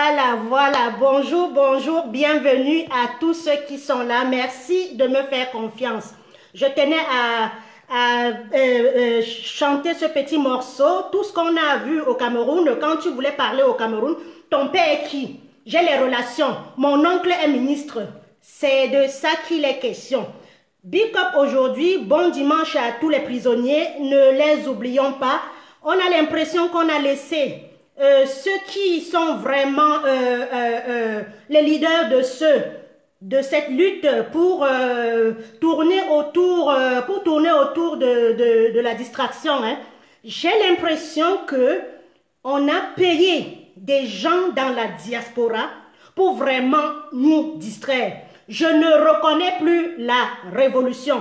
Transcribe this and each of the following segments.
Voilà, voilà, bonjour, bonjour, bienvenue à tous ceux qui sont là. Merci de me faire confiance. Je tenais à chanter ce petit morceau. Tout ce qu'on a vu au Cameroun, quand tu voulais parler au Cameroun, ton père est qui? J'ai les relations. Mon oncle est ministre. C'est de ça qu'il est question. Big up aujourd'hui, bon dimanche à tous les prisonniers. Ne les oublions pas. On a l'impression qu'on a laissé... ceux qui sont vraiment les leaders de cette lutte pour tourner autour de la distraction, hein. J'ai l'impression que on a payé des gens dans la diaspora pour vraiment nous distraire. Je ne reconnais plus la révolution.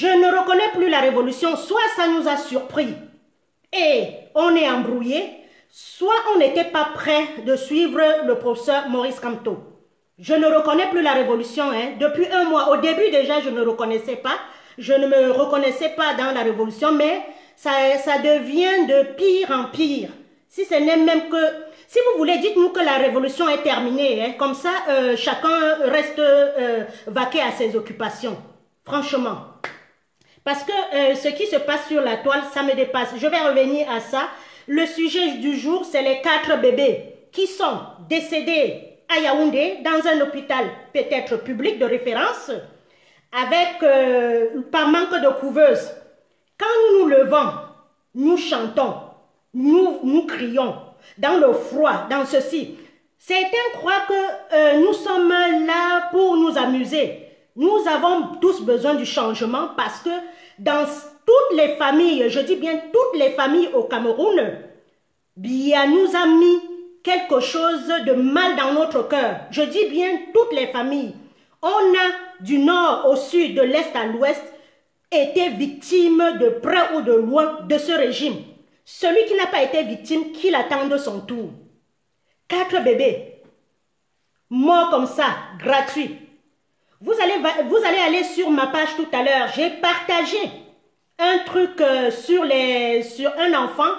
Je ne reconnais plus la révolution. Soit ça nous a surpris et on est embrouillé, soit on n'était pas prêt de suivre le professeur Maurice Kamto. Je ne reconnais plus la révolution, hein. Depuis un mois, au début déjà, je ne reconnaissais pas. Je ne me reconnaissais pas dans la révolution, mais ça devient de pire en pire. Si ce n'est même que... Si vous voulez, dites-nous que la révolution est terminée, hein. Comme ça, chacun reste vaqué à ses occupations. Franchement. Parce que ce qui se passe sur la toile, ça me dépasse. Je vais revenir à ça. Le sujet du jour, c'est les 4 bébés qui sont décédés à Yaoundé dans un hôpital peut-être public de référence avec, par manque de couveuse. Quand nous nous levons, nous chantons, nous crions dans le froid, dans ceci. Certains croient que nous sommes là pour nous amuser. Nous avons tous besoin du changement parce que dans toutes les familles, je dis bien toutes les familles au Cameroun, Biya nous a mis quelque chose de mal dans notre cœur. Je dis bien toutes les familles. On a, du nord au sud, de l'est à l'ouest, été victime de près ou de loin de ce régime. Celui qui n'a pas été victime, qu'il attende son tour. 4 bébés, morts comme ça, gratuits. Vous allez aller sur ma page tout à l'heure. J'ai partagé un truc sur un enfant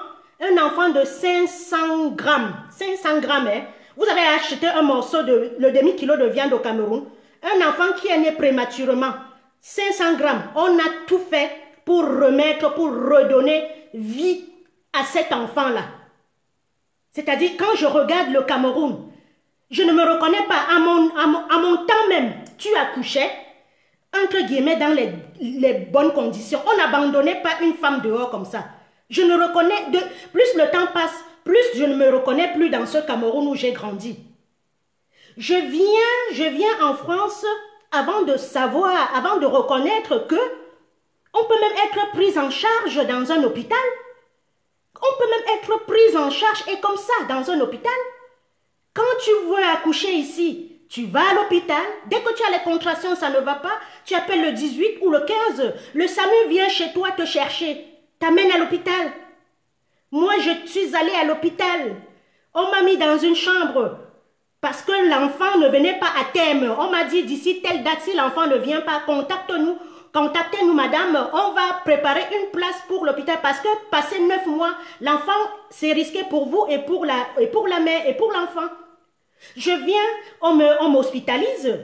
de 500 grammes. 500 grammes, hein. Vous avez acheté un morceau de le demi-kilo de viande au Cameroun. Un enfant qui est né prématurément. 500 grammes. On a tout fait pour remettre, pour redonner vie à cet enfant-là. C'est-à-dire, quand je regarde le Cameroun, je ne me reconnais pas. À mon temps même, tu accouchais, entre guillemets, dans les bonnes conditions. On n'abandonnait pas une femme dehors comme ça. Je ne reconnais... Plus le temps passe, plus je ne me reconnais plus dans ce Cameroun où j'ai grandi. Je viens en France avant de savoir, avant de reconnaître que on peut même être prise en charge dans un hôpital. On peut même être prise en charge et comme ça, dans un hôpital. Quand tu veux accoucher ici... Tu vas à l'hôpital, dès que tu as les contractions, ça ne va pas, tu appelles le 18 ou le 15, le SAMU vient chez toi te chercher, t'amène à l'hôpital. Moi, je suis allée à l'hôpital, on m'a mis dans une chambre, parce que l'enfant ne venait pas à terme. On m'a dit, d'ici telle date, si l'enfant ne vient pas, contacte-nous, contactez-nous madame, on va préparer une place pour l'hôpital, parce que passé 9 mois, l'enfant, c'est risqué pour vous et pour la mère et pour l'enfant. Je viens, on m'hospitalise.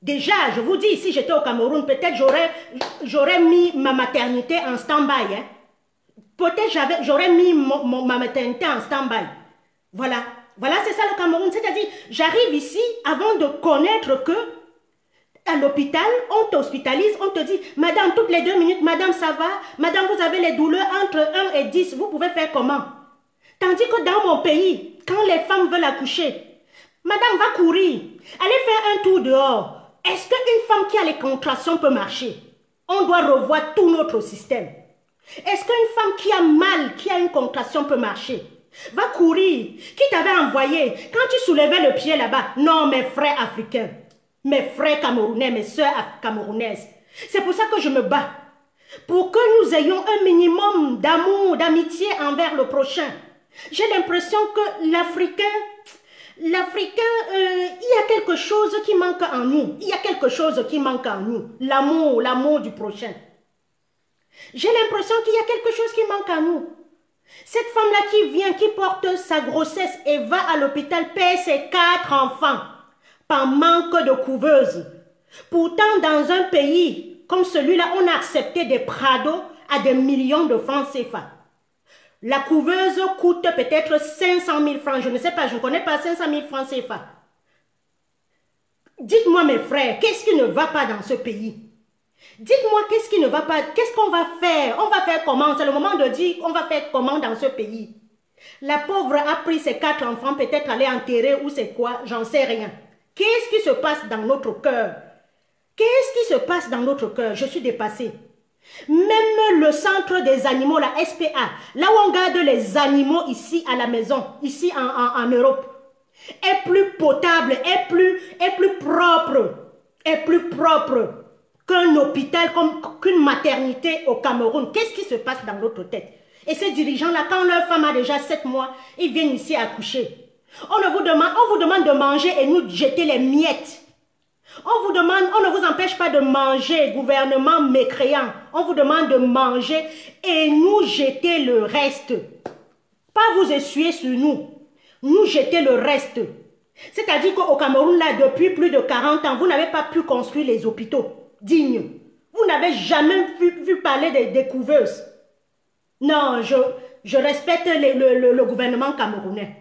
Déjà, je vous dis, si j'étais au Cameroun, peut-être j'aurais mis ma maternité en stand-by. Hein. Peut-être j'aurais mis ma maternité en stand-by. Voilà, voilà, c'est ça le Cameroun. C'est-à-dire, j'arrive ici avant de connaître que à l'hôpital, on t'hospitalise, on te dit, madame, toutes les 2 minutes, madame, ça va, madame, vous avez les douleurs entre 1 et 10, vous pouvez faire comment? Tandis que dans mon pays, quand les femmes veulent accoucher, madame va courir, allez faire un tour dehors. Est-ce qu'une femme qui a les contractions peut marcher? On doit revoir tout notre système. Est-ce qu'une femme qui a mal, qui a une contraction peut marcher? Va courir. Qui t'avait envoyé? Quand tu soulevais le pied là-bas. Non, mes frères africains, mes frères camerounais, mes soeurs camerounaises. C'est pour ça que je me bats. Pour que nous ayons un minimum d'amour, d'amitié envers le prochain. J'ai l'impression que l'Africain, il y a quelque chose qui manque en nous. Il y a quelque chose qui manque en nous. L'amour du prochain. J'ai l'impression qu'il y a quelque chose qui manque en nous. Cette femme-là qui vient, qui porte sa grossesse et va à l'hôpital, perd ses 4 enfants par manque de couveuse. Pourtant, dans un pays comme celui-là, on a accepté des prados à des millions de francs CFA. La couveuse coûte peut-être 500 000 francs. Je ne sais pas, je ne connais pas 500 000 francs CFA. Dites-moi mes frères, qu'est-ce qui ne va pas dans ce pays? Dites-moi qu'est-ce qui ne va pas, qu'est-ce qu'on va faire? On va faire comment? C'est le moment de dire on va faire comment dans ce pays. La pauvre a pris ses 4 enfants, peut-être aller enterrer ou c'est quoi, j'en sais rien. Qu'est-ce qui se passe dans notre cœur? Qu'est-ce qui se passe dans notre cœur? Je suis dépassée. Même le centre des animaux, la SPA, là où on garde les animaux ici à la maison, ici en Europe, est plus potable, est plus propre, qu'un hôpital, qu'une maternité au Cameroun. Qu'est-ce qui se passe dans notre tête? Et ces dirigeants-là, quand leur femme a déjà 7 mois, ils viennent ici accoucher. On vous demande de manger et nous jeter les miettes. On ne vous empêche pas de manger, gouvernement mécréant. On vous demande de manger et nous jeter le reste. Pas vous essuyer sur nous, nous jeter le reste. C'est-à-dire qu'au Cameroun, là, depuis plus de 40 ans, vous n'avez pas pu construire les hôpitaux dignes. Vous n'avez jamais vu parler des couveuses. Non, je respecte le gouvernement camerounais.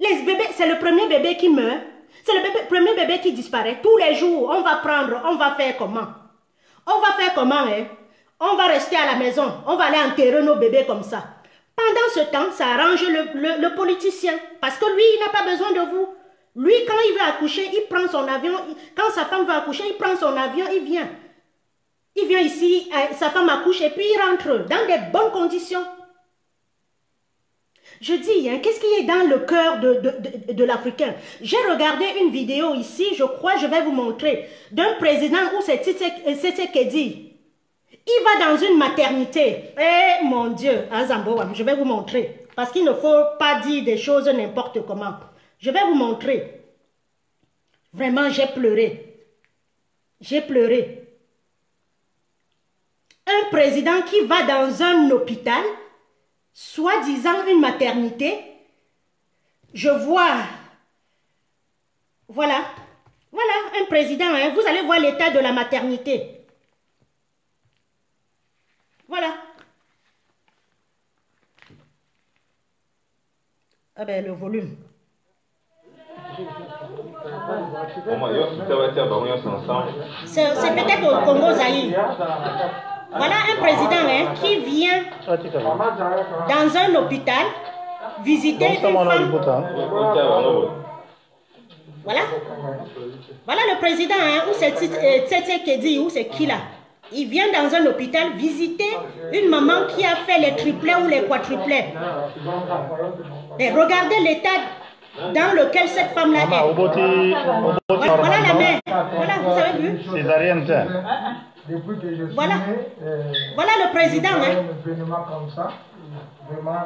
Les bébés, c'est le premier bébé qui meurt. C'est le premier bébé qui disparaît. Tous les jours, on va prendre, on va faire comment? On va faire comment, hein? On va rester à la maison. On va aller enterrer nos bébés comme ça. Pendant ce temps, ça arrange le politicien. Parce que lui, il n'a pas besoin de vous. Lui, quand il veut accoucher, il prend son avion. Quand sa femme va accoucher, il prend son avion, il vient. Il vient ici, sa femme accouche et puis il rentre dans des bonnes conditions. Je dis, hein, qu'est-ce qui est dans le cœur de l'Africain? J'ai regardé une vidéo ici, je crois, je vais vous montrer, d'un président où c'est Tshisekedi. Il va dans une maternité. Eh mon Dieu, Azamboa, je vais vous montrer. Parce qu'il ne faut pas dire des choses n'importe comment. Je vais vous montrer. Vraiment, j'ai pleuré. J'ai pleuré. Un président qui va dans un hôpital, soi-disant une maternité, je vois, voilà, un président, hein, vous allez voir l'état de la maternité. Voilà. Ah ben, le volume. C'est peut-être au Congo Zaïre. Voilà un président hein, qui vient dans un hôpital visiter une femme. Voilà. Voilà le président, hein, où c'est Tshisekedi, où c'est qui là? Il vient dans un hôpital visiter une maman qui a fait les triplets ou les quadruplets. Et regardez l'état dans lequel cette femme-là est. Voilà la mère. Voilà, vous avez vu? Césarienne. Depuis que je suis voilà. Né, voilà le président. Hein. Vraiment,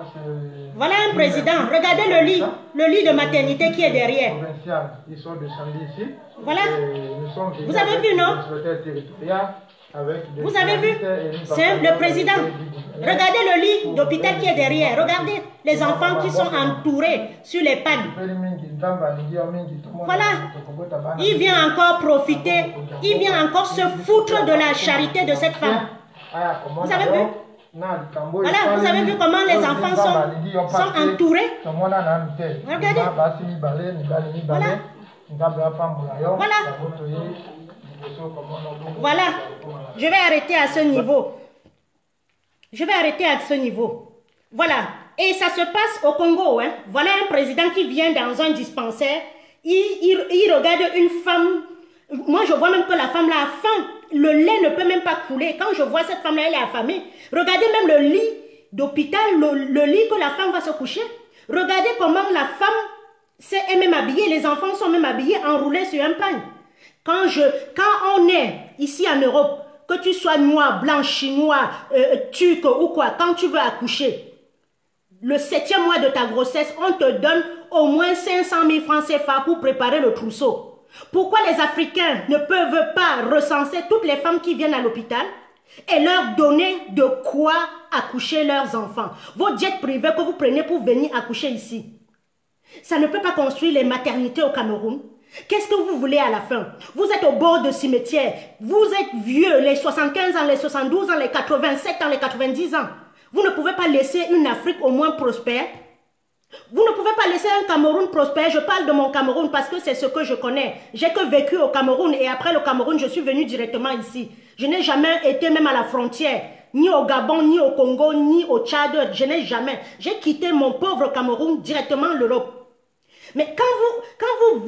voilà un président. Regardez le lit de maternité qui est derrière. Ils sont descendus ici. Voilà. Vous avez vu, non? Vous avez vu? C'est le président. Regardez le lit d'hôpital qui est derrière. Regardez les enfants qui sont entourés sur les pannes. Voilà. Il vient encore profiter. Il vient encore se foutre de la charité de cette femme. Vous avez vu? Voilà, vous avez vu comment les enfants sont entourés? Regardez. Voilà. Voilà. Voilà, je vais arrêter à ce niveau. Je vais arrêter à ce niveau. Voilà, et ça se passe au Congo. Hein. Voilà un président qui vient dans un dispensaire. Il regarde une femme. Moi, je vois même que la femme-là a faim. Le lait ne peut même pas couler. Quand je vois cette femme-là, elle est affamée. Regardez même le lit d'hôpital, le lit que la femme va se coucher. Regardez comment la femme est même habillée. Les enfants sont même habillés, enroulés sur un pagne. Quand on est ici en Europe, que tu sois noir, blanc, chinois, turc ou quoi, quand tu veux accoucher, le 7e mois de ta grossesse, on te donne au moins 500 000 francs CFA pour préparer le trousseau. Pourquoi les Africains ne peuvent pas recenser toutes les femmes qui viennent à l'hôpital et leur donner de quoi accoucher leurs enfants. Vos jets privés que vous prenez pour venir accoucher ici, ça ne peut pas construire les maternités au Cameroun. Qu'est-ce que vous voulez à la fin? Vous êtes au bord de cimetière, vous êtes vieux, les 75 ans, les 72 ans, les 87 ans, les 90 ans. Vous ne pouvez pas laisser une Afrique au moins prospère. Vous ne pouvez pas laisser un Cameroun prospère. Je parle de mon Cameroun parce que c'est ce que je connais. J'ai que vécu au Cameroun et après le Cameroun, je suis venu directement ici. Je n'ai jamais été même à la frontière, ni au Gabon, ni au Congo, ni au Tchad. Je n'ai jamais. J'ai quitté mon pauvre Cameroun directement l'Europe. Mais quand vous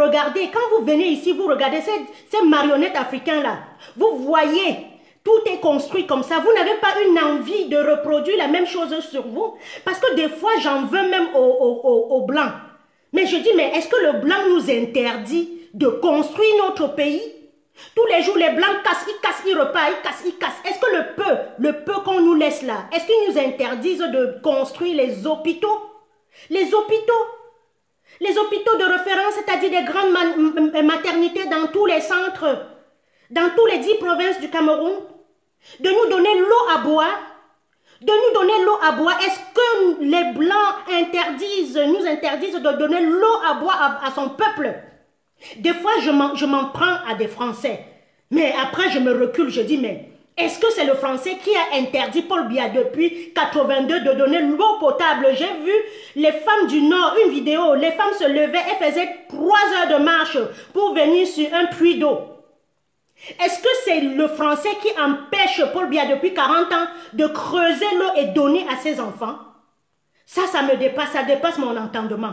regardez, quand vous venez ici, vous regardez ces marionnettes africaines-là, vous voyez, tout est construit comme ça. Vous n'avez pas une envie de reproduire la même chose sur vous. Parce que des fois, j'en veux même aux Blancs. Mais je dis, mais est-ce que le Blanc nous interdit de construire notre pays? Tous les jours, les Blancs cassent, ils cassent, ils repartent, ils cassent, ils cassent. Est-ce que le peu qu'on nous laisse là, est-ce qu'ils nous interdisent de construire les hôpitaux? Les hôpitaux? Les hôpitaux de référence, c'est-à-dire des grandes maternités dans tous les centres, dans tous les 10 provinces du Cameroun, de nous donner l'eau à boire, est-ce que les Blancs nous interdisent de donner l'eau à boire à son peuple? Des fois, je m'en prends à des Français, mais après je me recule, je dis, mais est-ce que c'est le Français qui a interdit Paul Biya depuis 82 de donner l'eau potable? J'ai vu les femmes du Nord, une vidéo, les femmes se levaient et faisaient 3 heures de marche pour venir sur un puits d'eau. Est-ce que c'est le Français qui empêche Paul Biya depuis 40 ans de creuser l'eau et donner à ses enfants? Ça me dépasse, ça dépasse mon entendement.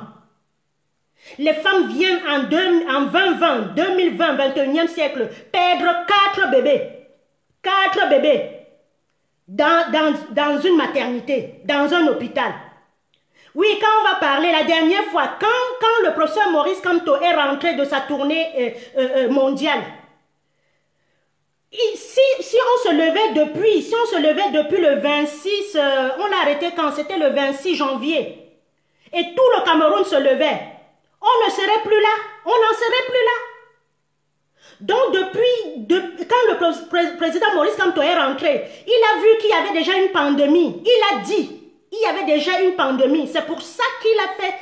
Les femmes viennent en 2020, 2020, 21e siècle, perdre 4 bébés dans une maternité, dans un hôpital. Oui, quand on va parler, la dernière fois, quand le professeur Maurice Kamto est rentré de sa tournée mondiale, si on se levait depuis le 26, on l'a arrêté quand c'était le 26 janvier, et tout le Cameroun se levait, on ne serait plus là, on n'en serait plus là. Donc quand le président Maurice Kamto est rentré, il a vu qu'il y avait déjà une pandémie. Il a dit, il y avait déjà une pandémie. C'est pour ça qu'il a fait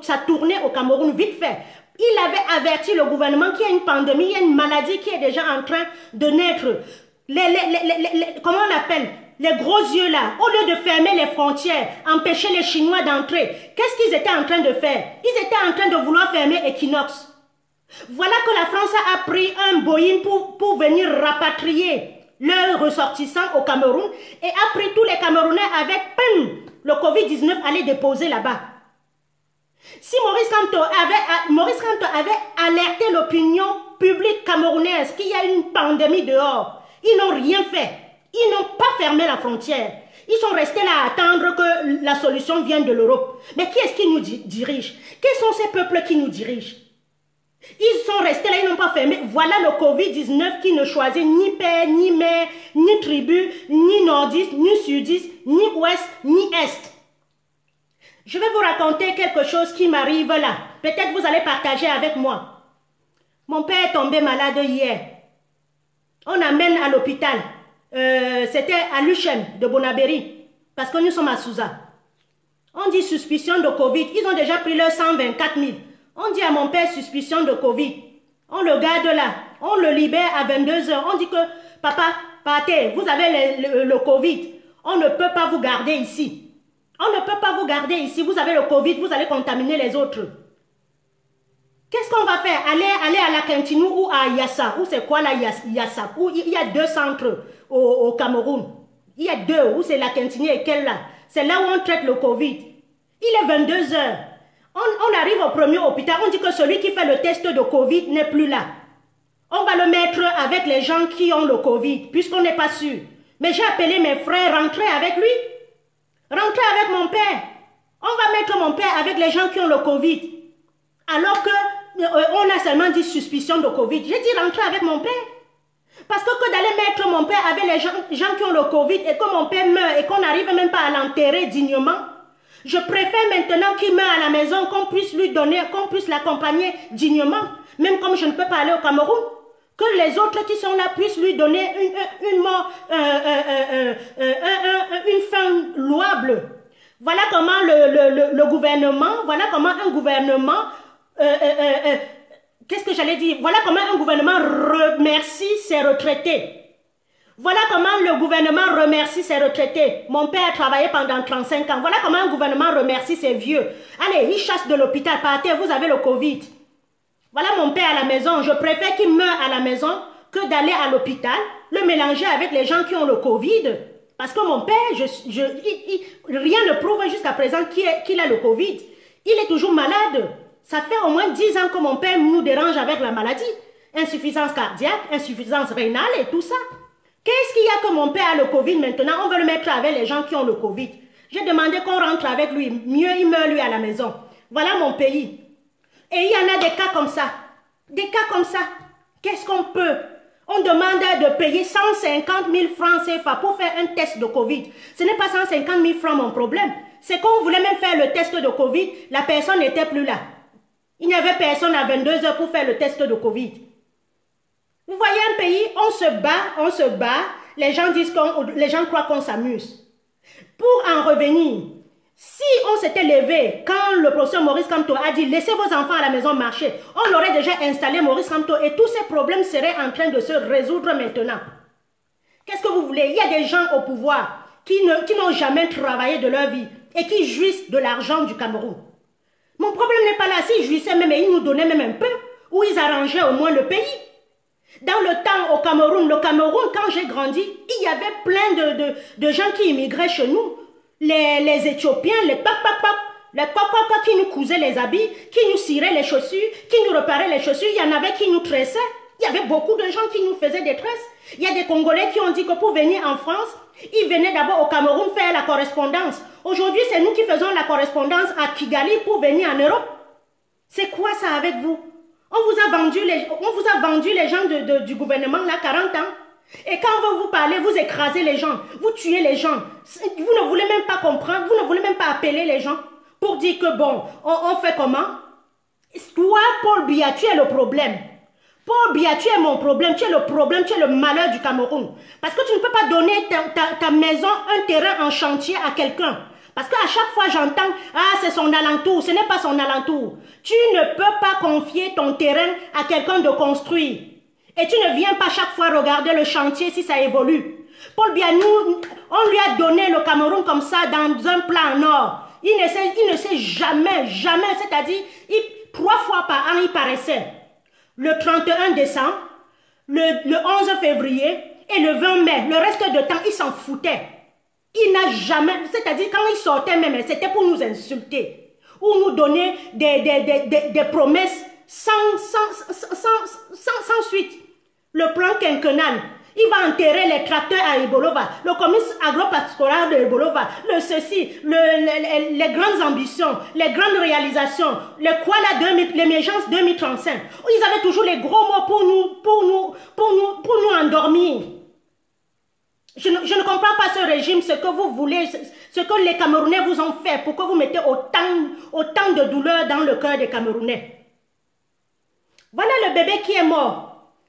sa tournée au Cameroun, vite fait. Il avait averti le gouvernement qu'il y a une pandémie, il y a une maladie qui est déjà en train de naître. Comment on appelle? Les gros yeux là, au lieu de fermer les frontières, empêcher les Chinois d'entrer, qu'est-ce qu'ils étaient en train de faire? Ils étaient en train de vouloir fermer Equinox. Voilà que la France a pris un Boeing pour venir rapatrier leurs ressortissants au Cameroun et a pris tous les Camerounais avec le Covid-19 allait déposer là-bas. Si Maurice Kamto avait alerté l'opinion publique camerounaise qu'il y a une pandémie dehors, ils n'ont rien fait. Ils n'ont pas fermé la frontière. Ils sont restés là à attendre que la solution vienne de l'Europe. Mais qui est-ce qui nous dirige? Quels sont ces peuples qui nous dirigent? Ils sont restés là, ils n'ont pas fermé. Voilà le Covid-19 qui ne choisit ni père, ni mère, ni tribu, ni nordiste, ni sudiste, ni ouest, ni est. Je vais vous raconter quelque chose qui m'arrive là. Peut-être vous allez partager avec moi. Mon père est tombé malade hier. On amène à l'hôpital. C'était à l'Uchem de Bonabéri. Parce que nous sommes à Souza. On dit suspicion de Covid. Ils ont déjà pris leurs 124 000. On dit à mon père suspicion de Covid. On le garde là. On le libère à 22 heures. On dit que papa, partez, vous avez le Covid. On ne peut pas vous garder ici. On ne peut pas vous garder ici. Vous avez le Covid, vous allez contaminer les autres. Qu'est-ce qu'on va faire? Aller à la Quintinou ou à Yassa. Ou c'est quoi la Yassa? Où il y a 2 centres au Cameroun. Il y a 2. Où c'est la Quintinou et quelle là? C'est là où on traite le Covid. Il est 22 heures. On arrive au premier hôpital, on dit que celui qui fait le test de Covid n'est plus là. On va le mettre avec les gens qui ont le Covid, puisqu'on n'est pas sûr. Mais j'ai appelé mes frères, rentrer avec lui, rentrer avec mon père. On va mettre mon père avec les gens qui ont le Covid. Alors qu'on a seulement dit suspicion de Covid. J'ai dit rentrer avec mon père. Parce que d'aller mettre mon père avec les gens qui ont le Covid et que mon père meurt et qu'on n'arrive même pas à l'enterrer dignement, je préfère maintenant qu'il meure à la maison, qu'on puisse lui donner, qu'on puisse l'accompagner dignement. Même comme je ne peux pas aller au Cameroun, que les autres qui sont là puissent lui donner une fin louable. Voilà comment le gouvernement, voilà comment un gouvernement, qu'est-ce que j'allais dire? Voilà comment un gouvernement remercie ses retraités. Voilà comment le gouvernement remercie ses retraités. Mon père a travaillé pendant 35 ans. Voilà comment un gouvernement remercie ses vieux. Allez, ils chassent de l'hôpital, partez, vous avez le Covid. Voilà mon père à la maison. Je préfère qu'il meure à la maison que d'aller à l'hôpital, le mélanger avec les gens qui ont le Covid. Parce que mon père, rien ne prouve jusqu'à présent qu'il a le Covid. Il est toujours malade. Ça fait au moins 10 ans que mon père nous dérange avec la maladie. Insuffisance cardiaque, insuffisance rénale et tout ça. Qu'est-ce qu'il y a que mon père a le Covid maintenant? On veut le mettre avec les gens qui ont le Covid. J'ai demandé qu'on rentre avec lui. Mieux, il meurt lui à la maison. Voilà mon pays. Et il y en a des cas comme ça. Des cas comme ça. Qu'est-ce qu'on peut? On demande de payer 150 000 francs CFA pour faire un test de Covid. Ce n'est pas 150 000 francs mon problème. C'est qu'on voulait même faire le test de Covid. La personne n'était plus là. Il n'y avait personne à 22 h pour faire le test de Covid. Vous voyez un pays, on se bat. Les gens disent les gens croient qu'on s'amuse. Pour en revenir, si on s'était levé quand le professeur Maurice Kamto a dit laissez vos enfants à la maison marcher, on aurait déjà installé Maurice Kamto et tous ces problèmes seraient en train de se résoudre maintenant. Qu'est-ce que vous voulez? Il y a des gens au pouvoir qui n'ont jamais travaillé de leur vie et qui jouissent de l'argent du Cameroun. Mon problème n'est pas là. S'ils jouissaient même et ils nous donnaient même un peu, ou ils arrangeaient au moins le pays. Dans le temps au Cameroun, quand j'ai grandi, il y avait plein de gens qui immigraient chez nous. Les Éthiopiens, les pop-pop qui nous cousaient les habits, qui nous ciraient les chaussures, qui nous reparaient les chaussures. Il y en avait qui nous tressaient. Il y avait beaucoup de gens qui nous faisaient des tresses. Il y a des Congolais qui ont dit que pour venir en France, ils venaient d'abord au Cameroun faire la correspondance. Aujourd'hui, c'est nous qui faisons la correspondance à Kigali pour venir en Europe. C'est quoi ça avec vous? On vous a vendu les gens du gouvernement, là, 40 ans. Et quand vous parlez, vous écrasez les gens, vous tuez les gens. Vous ne voulez même pas comprendre, vous ne voulez même pas appeler les gens pour dire que bon, on fait comment? Toi, Paul Biya, tu es le problème. Paul Biya, tu es mon problème, tu es le malheur du Cameroun. Parce que tu ne peux pas donner ta maison, un terrain en chantier à quelqu'un. Parce qu'à chaque fois j'entends, ah c'est son alentour, ce n'est pas son alentour. Tu ne peux pas confier ton terrain à quelqu'un de construire. Et tu ne viens pas chaque fois regarder le chantier si ça évolue. Paul Biya, on lui a donné le Cameroun comme ça dans un plan nord. Il ne sait jamais, c'est-à-dire 3 fois par an il paraissait. Le 31 décembre, le 11 février et le 20 mai. Le reste de temps, il s'en foutait. Il n'a jamais, c'est-à-dire quand il sortait même, c'était pour nous insulter ou nous donner des promesses sans suite. Le plan quinquennal, il va enterrer les tracteurs à Ebolowa, le commerce agro-pastoral de Ebolowa, le ceci, les grandes ambitions, les grandes réalisations, le quoi là, l'émergence 2035. Ils avaient toujours les gros mots pour nous endormir. Je ne comprends pas ce régime, ce que vous voulez, ce que les Camerounais vous ont fait. Pourquoi vous mettez autant de douleur dans le cœur des Camerounais? Voilà le bébé qui est mort.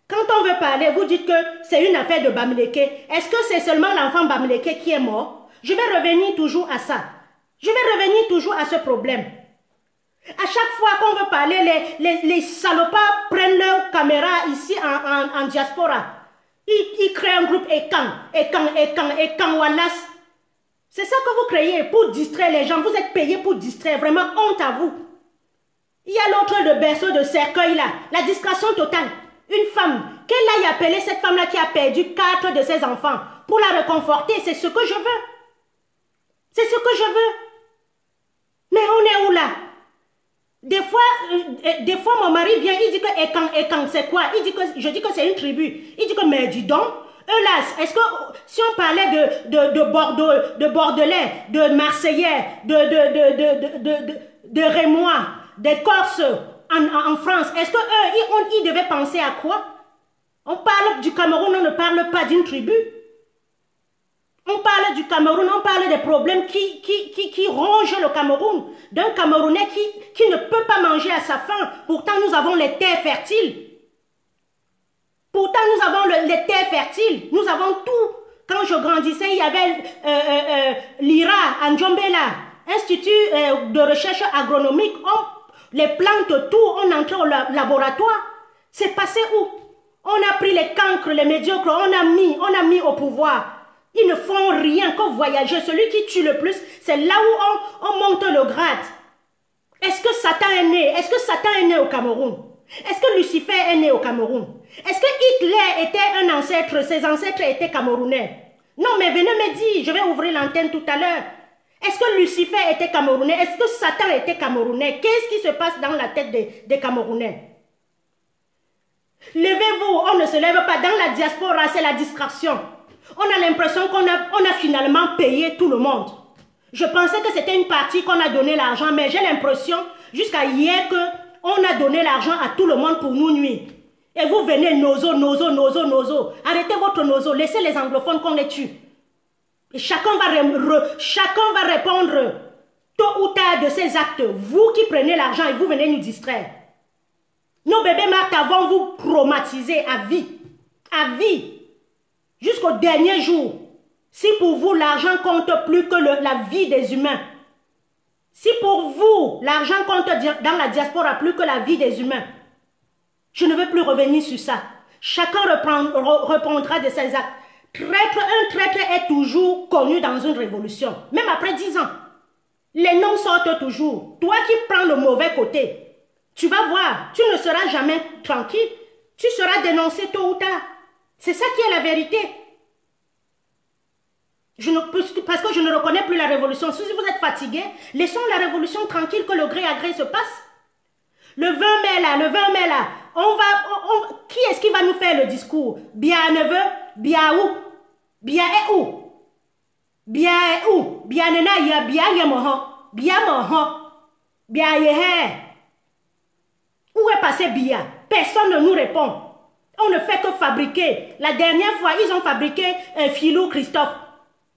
Quand on veut parler, vous dites que c'est une affaire de Bamileke. Est-ce que c'est seulement l'enfant Bamileke qui est mort? Je vais revenir toujours à ça. Je vais revenir toujours à ce problème. À chaque fois qu'on veut parler, les salopards prennent leur caméra ici en diaspora. Ils créent un groupe écan, Wallace. C'est ça que vous créez pour distraire les gens. Vous êtes payés pour distraire. Vraiment, honte à vous. Il y a l'autre de berceau de cercueil là. La distraction totale. Une femme. Quelle a appelé cette femme-là qui a perdu 4 de ses enfants pour la réconforter? C'est ce que je veux. C'est ce que je veux. Mais on est où là? Des fois, mon mari vient, il dit que écan, c'est quoi? Je dis que c'est une tribu. Il dit que, mais dis donc, hélas, est-ce que si on parlait de Bordeaux, de Bordelais, de Marseillais, de Rémois, des Corses en France, est-ce que eux, ils devaient penser à quoi? On parle du Cameroun, on ne parle pas d'une tribu. On parle du Cameroun, on parle des problèmes qui rongent le Cameroun. D'un Camerounais qui ne peut pas manger à sa faim. Pourtant, nous avons les terres fertiles. Pourtant, nous avons les terres fertiles, nous avons tout. Quand je grandissais, il y avait l'IRA, Anjombéla, Institut de recherche agronomique. Les plantes, tout, on entrait au laboratoire. C'est passé où? On a pris les cancres, les médiocres, on a mis au pouvoir. Ils ne font rien que voyager. Celui qui tue le plus, c'est là où on monte le grade. Est-ce que Satan est né? Est-ce que Satan est né au Cameroun? Est-ce que Lucifer est né au Cameroun? Est-ce que Hitler était un ancêtre? Ses ancêtres étaient camerounais? Non, mais venez me dire, je vais ouvrir l'antenne tout à l'heure. Est-ce que Lucifer était camerounais? Est-ce que Satan était camerounais? Qu'est-ce qui se passe dans la tête des Camerounais? Levez-vous, on ne se lève pas. Dans la diaspora, c'est la distraction. On a l'impression qu'on a finalement payé tout le monde. Je pensais que c'était une partie qu'on a donné l'argent, mais j'ai l'impression jusqu'à hier qu'on a donné l'argent à tout le monde pour nous nuire. Et vous venez nozo, nozo, nozo, nozo. Arrêtez votre nozo, laissez les anglophones qu'on les tue. Et chacun va répondre tôt ou tard de ces actes. Vous qui prenez l'argent et vous venez nous distraire. Nos bébés Martha vont vous traumatiser à vie. À vie. Jusqu'au dernier jour. Si pour vous l'argent compte plus que la vie des humains. Si pour vous l'argent compte dans la diaspora plus que la vie des humains. Je ne veux plus revenir sur ça. Chacun reprendra de ses actes. Traître, un traître est toujours connu dans une révolution. Même après 10 ans. Les noms sortent toujours. Toi qui prends le mauvais côté. Tu vas voir, tu ne seras jamais tranquille. Tu seras dénoncé tôt ou tard. C'est ça qui est la vérité. Parce que je ne reconnais plus la révolution. Si vous êtes fatigué, laissons la révolution tranquille, que le gré à gré se passe. Le 20 mai là, qui est-ce qui va nous faire le discours? Biya neveu, Biya où? Biya est où? Biya est où? Biya nena ya Biya yemoho. Biya moho. Biya yehe. Où est passé Biya? Personne ne nous répond. On ne fait que fabriquer. La dernière fois, ils ont fabriqué un filou Christophe.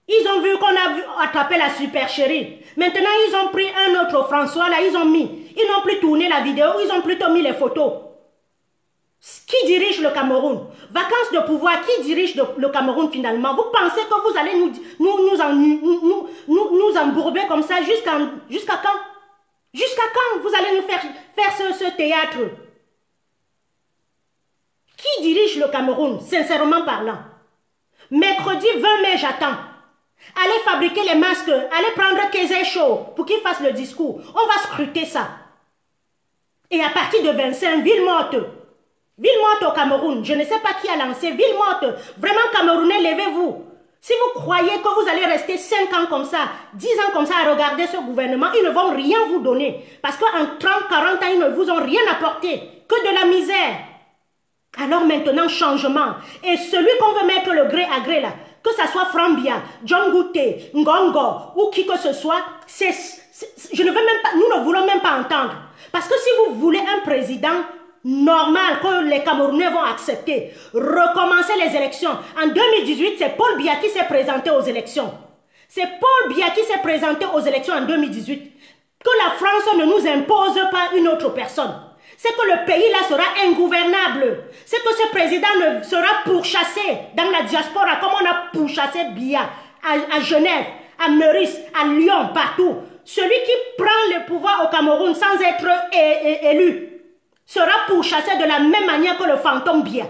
Ils ont vu qu'on a attrapé la supercherie. Maintenant, ils ont pris un autre François, là, ils ont mis. Ils n'ont plus tourné la vidéo, ils ont plutôt mis les photos. Qui dirige le Cameroun? Vacances de pouvoir, qui dirige le Cameroun finalement? Vous pensez que vous allez nous embourber comme ça jusqu'à quand? Jusqu'à quand vous allez nous faire ce théâtre? Qui dirige le Cameroun, sincèrement parlant? Mercredi 20 mai, j'attends. Allez fabriquer les masques, allez prendre Kézé Show pour qu'il fasse le discours. On va scruter ça. Et à partir de 25, ville morte au Cameroun. Je ne sais pas qui a lancé, ville morte. Vraiment, Camerounais, levez-vous. Si vous croyez que vous allez rester 5 ans comme ça, 10 ans comme ça à regarder ce gouvernement, ils ne vont rien vous donner. Parce qu'en 30, 40 ans, ils ne vous ont rien apporté. Que de la misère. Alors maintenant, changement. Et celui qu'on veut mettre le gré à gré là, que ce soit Frambia, John Gouté, Ngongo ou qui que ce soit, je ne veux même pas, nous ne voulons même pas entendre. Parce que si vous voulez un président normal que les Camerounais vont accepter, recommencer les élections. En 2018, c'est Paul Biya qui s'est présenté aux élections. C'est Paul Biya qui s'est présenté aux élections en 2018. Que la France ne nous impose pas une autre personne. C'est que le pays là sera ingouvernable. C'est que ce président sera pourchassé dans la diaspora comme on a pourchassé Biya à Genève, à Maurice, à Lyon, partout. Celui qui prend le pouvoir au Cameroun sans être élu sera pourchassé de la même manière que le fantôme Biya.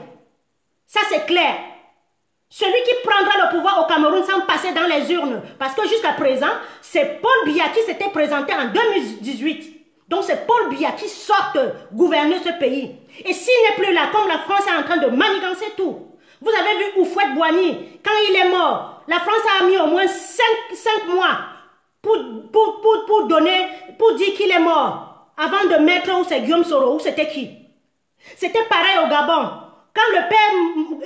Ça c'est clair. Celui qui prendra le pouvoir au Cameroun sans passer dans les urnes. Parce que jusqu'à présent, c'est Paul Biya qui s'était présenté en 2018. Donc c'est Paul Biya qui sort gouverner ce pays. Et s'il n'est plus là, comme la France est en train de manigancer tout. Vous avez vu Oufouette Boigny, quand il est mort, la France a mis au moins 5 mois pour dire qu'il est mort. Avant de mettre où c'est Guillaume Soro, où c'était qui? C'était pareil au Gabon. Quand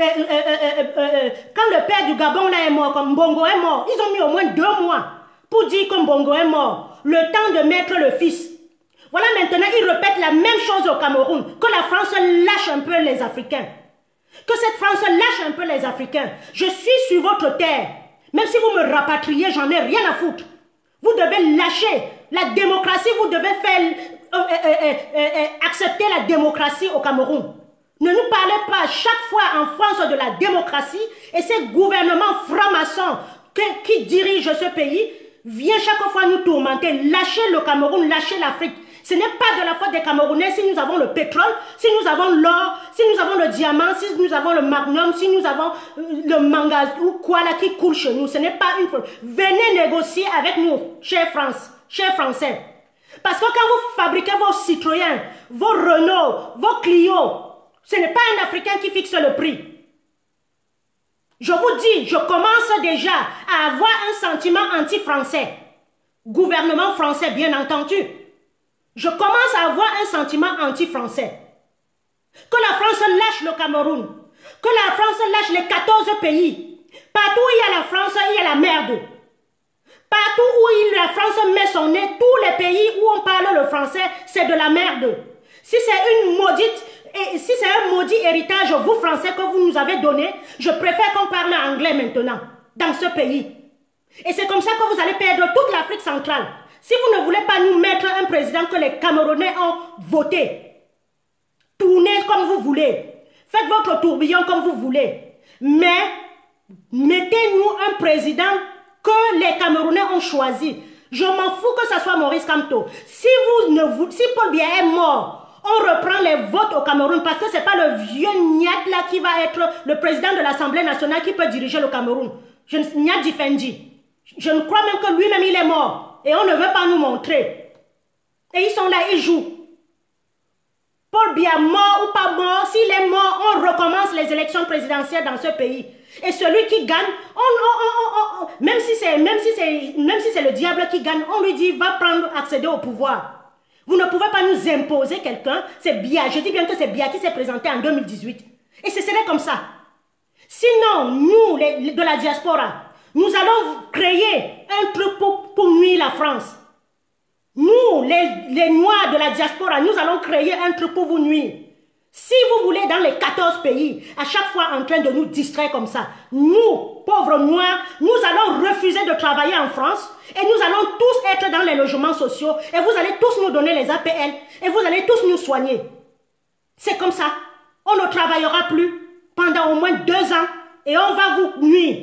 le père du Gabon là est mort, comme Bongo est mort, ils ont mis au moins 2 mois pour dire que Bongo est mort. Le temps de mettre le fils. Voilà, maintenant, ils répètent la même chose au Cameroun. Que la France lâche un peu les Africains. Que cette France lâche un peu les Africains. Je suis sur votre terre. Même si vous me rapatriez, j'en ai rien à foutre. Vous devez lâcher la démocratie. Vous devez accepter la démocratie au Cameroun. Ne nous parlez pas à chaque fois en France de la démocratie et ces gouvernements francs-maçons qui dirigent ce pays viennent chaque fois nous tourmenter. Lâchez le Cameroun, lâchez l'Afrique. Ce n'est pas de la faute des Camerounais si nous avons le pétrole, si nous avons l'or, si nous avons le diamant, si nous avons le magnum, si nous avons le manganèse ou quoi là qui coule chez nous. Ce n'est pas une faute. Venez négocier avec nous, chère France, chers Français. Parce que quand vous fabriquez vos citoyens, vos Renault, vos Clio, ce n'est pas un Africain qui fixe le prix. Je vous dis, je commence déjà à avoir un sentiment anti-français. Gouvernement français, bien entendu. Je commence à avoir un sentiment anti-français. Que la France lâche le Cameroun. Que la France lâche les 14 pays. Partout où il y a la France, il y a la merde. Partout où la France met son nez, tous les pays où on parle le français, c'est de la merde. Si c'est une maudite, et si c'est un maudit héritage, vous Français, que vous nous avez donné, je préfère qu'on parle anglais maintenant, dans ce pays. Et c'est comme ça que vous allez perdre toute l'Afrique centrale. Si vous ne voulez pas nous mettre un président que les Camerounais ont voté, tournez comme vous voulez, faites votre tourbillon comme vous voulez, mais mettez-nous un président que les Camerounais ont choisi. Je m'en fous que ce soit Maurice Kamto. Si Paul Biya est mort, on reprend les votes au Cameroun parce que ce n'est pas le vieux Niat là qui va être le président de l'Assemblée nationale qui peut diriger le Cameroun. Niat Difendi. Je ne crois même que lui-même il est mort et on ne veut pas nous montrer. Et ils sont là, ils jouent. Paul Biya mort ou pas mort, s'il est mort, on recommence les élections présidentielles dans ce pays. Et celui qui gagne, même si c'est le diable qui gagne, on lui dit va prendre accéder au pouvoir. Vous ne pouvez pas nous imposer quelqu'un, c'est Biya, je dis bien que c'est Biya qui s'est présenté en 2018. Et ce serait comme ça. Sinon, nous, les de la diaspora, nous allons créer un truc pour nuire la France. Nous, les Noirs de la diaspora, nous allons créer un truc pour vous nuire. Si vous voulez, dans les 14 pays, à chaque fois en train de nous distraire comme ça, nous, pauvres Noirs, nous allons refuser de travailler en France et nous allons tous être dans les logements sociaux et vous allez tous nous donner les APL et vous allez tous nous soigner. C'est comme ça. On ne travaillera plus pendant au moins 2 ans et on va vous nuire.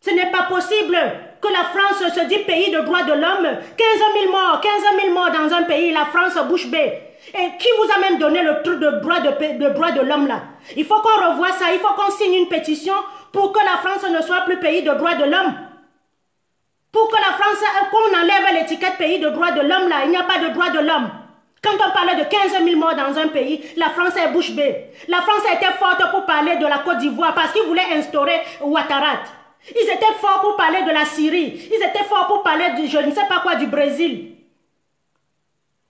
Ce n'est pas possible que la France se dise pays de droits de l'homme. 15 000 morts dans un pays, la France bouche bée. Et qui vous a même donné le truc de droit de l'homme là? Il faut qu'on revoie ça, il faut qu'on signe une pétition pour que la France ne soit plus pays de droit de l'homme. Pour que la France, qu'on enlève l'étiquette pays de droit de l'homme là, il n'y a pas de droit de l'homme. Quand on parlait de 15 000 morts dans un pays, la France est bouche bée. La France était forte pour parler de la Côte d'Ivoire parce qu'ils voulaient instaurer Ouattarat. Ils étaient forts pour parler de la Syrie. Ils étaient forts pour parler du, je ne sais pas quoi, du Brésil.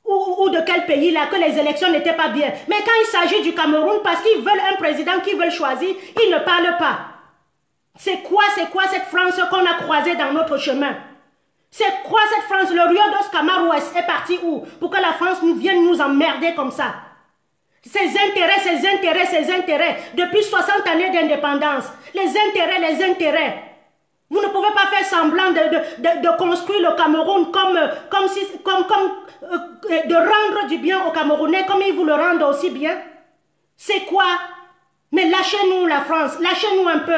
Ou de quel pays là, que les élections n'étaient pas bien. Mais quand il s'agit du Cameroun, parce qu'ils veulent un président qu'ils veulent choisir, ils ne parlent pas. C'est quoi cette France qu'on a croisée dans notre chemin? C'est quoi cette France? Le Rio de Camarouès est parti où? Pour que la France vienne nous emmerder comme ça. Ces intérêts, depuis 60 années d'indépendance. Les intérêts. Vous ne pouvez pas faire semblant de construire le Cameroun de rendre du bien aux Camerounais comme ils vous le rendent aussi bien. C'est quoi? Mais lâchez-nous la France, lâchez-nous un peu.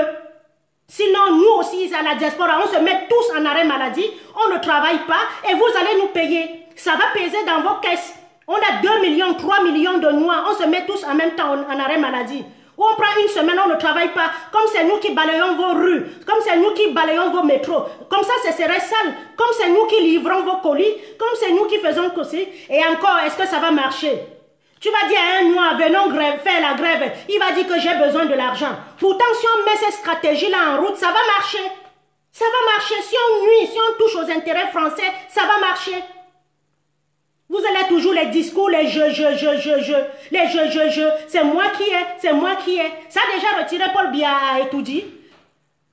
Sinon, nous aussi, à la diaspora, on se met tous en arrêt maladie, on ne travaille pas et vous allez nous payer. Ça va peser dans vos caisses. On a 2 millions, 3 millions de Noirs, on se met tous en même temps en arrêt maladie. Ou on prend une semaine, on ne travaille pas. Comme c'est nous qui balayons vos rues, comme c'est nous qui balayons vos métros, comme ça, ce serait sale. Comme c'est nous qui livrons vos colis, comme c'est nous qui faisons ceci. Et encore, est-ce que ça va marcher? Tu vas dire à un Noir, venons faire la grève. Il va dire que j'ai besoin de l'argent. Pourtant, si on met cette stratégie-là en route, ça va marcher. Ça va marcher. Si on nuit, si on touche aux intérêts français, ça va marcher. Vous allez toujours les discours, les je. C'est moi qui ai. Ça a déjà retiré Paul Biya à Etoudi.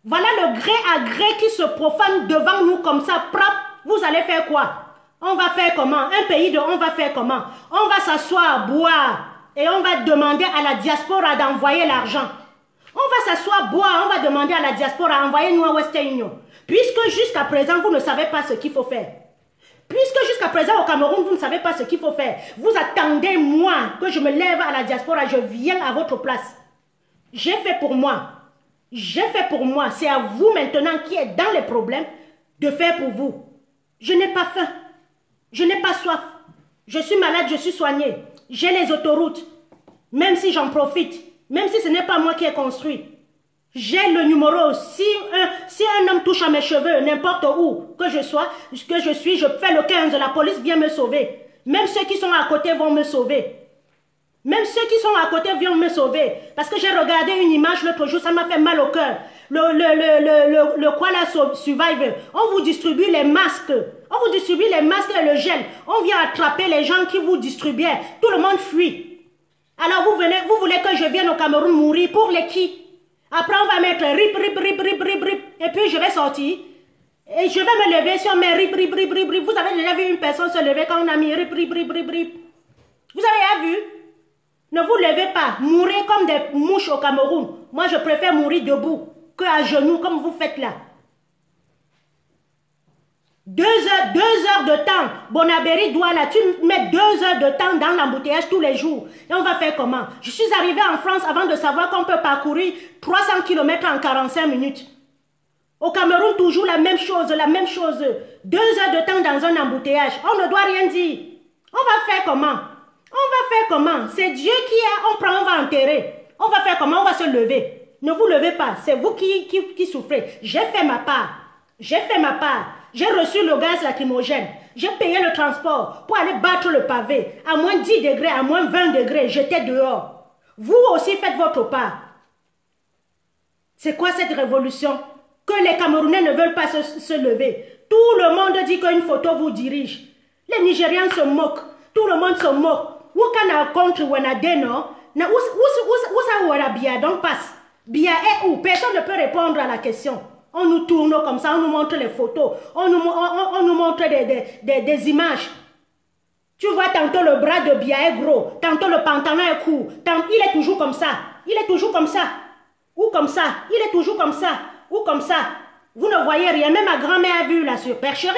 Voilà le gré à gré qui se profane devant nous comme ça, propre. Vous allez faire quoi? On va faire comment? Un pays de on va faire comment? On va s'asseoir, boire et on va demander à la diaspora d'envoyer l'argent. On va s'asseoir, boire, on va demander à la diaspora d'envoyer nous à Western Union. Puisque jusqu'à présent, vous ne savez pas ce qu'il faut faire. Puisque jusqu'à présent au Cameroun, vous ne savez pas ce qu'il faut faire. Vous attendez moi que je me lève à la diaspora, je viens à votre place. J'ai fait pour moi. J'ai fait pour moi. C'est à vous maintenant qui êtes dans les problèmes de faire pour vous. Je n'ai pas faim. Je n'ai pas soif. Je suis malade, je suis soignée. J'ai les autoroutes. Même si j'en profite. Même si ce n'est pas moi qui ai construit. J'ai le numéro, si un homme touche à mes cheveux, n'importe où que je sois, je fais le 15, la police vient me sauver. Même ceux qui sont à côté vont me sauver. Même ceux qui sont à côté viennent me sauver. Parce que j'ai regardé une image l'autre jour, ça m'a fait mal au cœur. Le Koala Survivor, on vous distribue les masques. On vous distribue les masques et le gel. On vient attraper les gens qui vous distribuaient. Tout le monde fuit. Alors vous voulez que je vienne au Cameroun mourir pour les qui? Après, on va mettre rip, rip, rip, rip, rip, rip. Et puis, je vais sortir. Et je vais me lever sur mes rip, rip, rip, rip, rip. Vous avez déjà vu une personne se lever quand on a mis rip, rip, rip, rip, rip. Vous avez déjà vu? Ne vous levez pas. Mourrez comme des mouches au Cameroun. Moi, je préfère mourir debout qu'à genoux, comme vous faites là. 2 heures de temps. Bonabéri, Douala, tu mets 2 heures de temps dans l'embouteillage tous les jours. Et on va faire comment? Je suis arrivée en France avant de savoir qu'on peut parcourir 300 km en 45 minutes. Au Cameroun, toujours la même chose, la même chose. 2 heures de temps dans un embouteillage. On ne doit rien dire. On va faire comment? On va faire comment? C'est Dieu qui est, on prend, on va enterrer. On va faire comment? On va se lever. Ne vous levez pas. C'est vous qui souffrez. J'ai fait ma part. J'ai fait ma part. J'ai reçu le gaz lacrymogène. J'ai payé le transport pour aller battre le pavé. À moins 10 degrés, à moins 20 degrés, j'étais dehors. Vous aussi faites votre part. C'est quoi cette révolution? Que les Camerounais ne veulent pas se lever. Tout le monde dit qu'une photo vous dirige. Les Nigériens se moquent. Tout le monde se moque. Où kana contre Wanadé, non? Où ça Wana Biya donc passe? Biya est où? Personne ne peut répondre à la question. On nous tourne comme ça, on nous montre les photos, on nous montre des images. Tu vois, tantôt le bras de Biya est gros, tantôt le pantalon est court, il est toujours comme ça, il est toujours comme ça, ou comme ça, il est toujours comme ça, ou comme ça. Vous ne voyez rien, même ma grand-mère a vu la supercherie.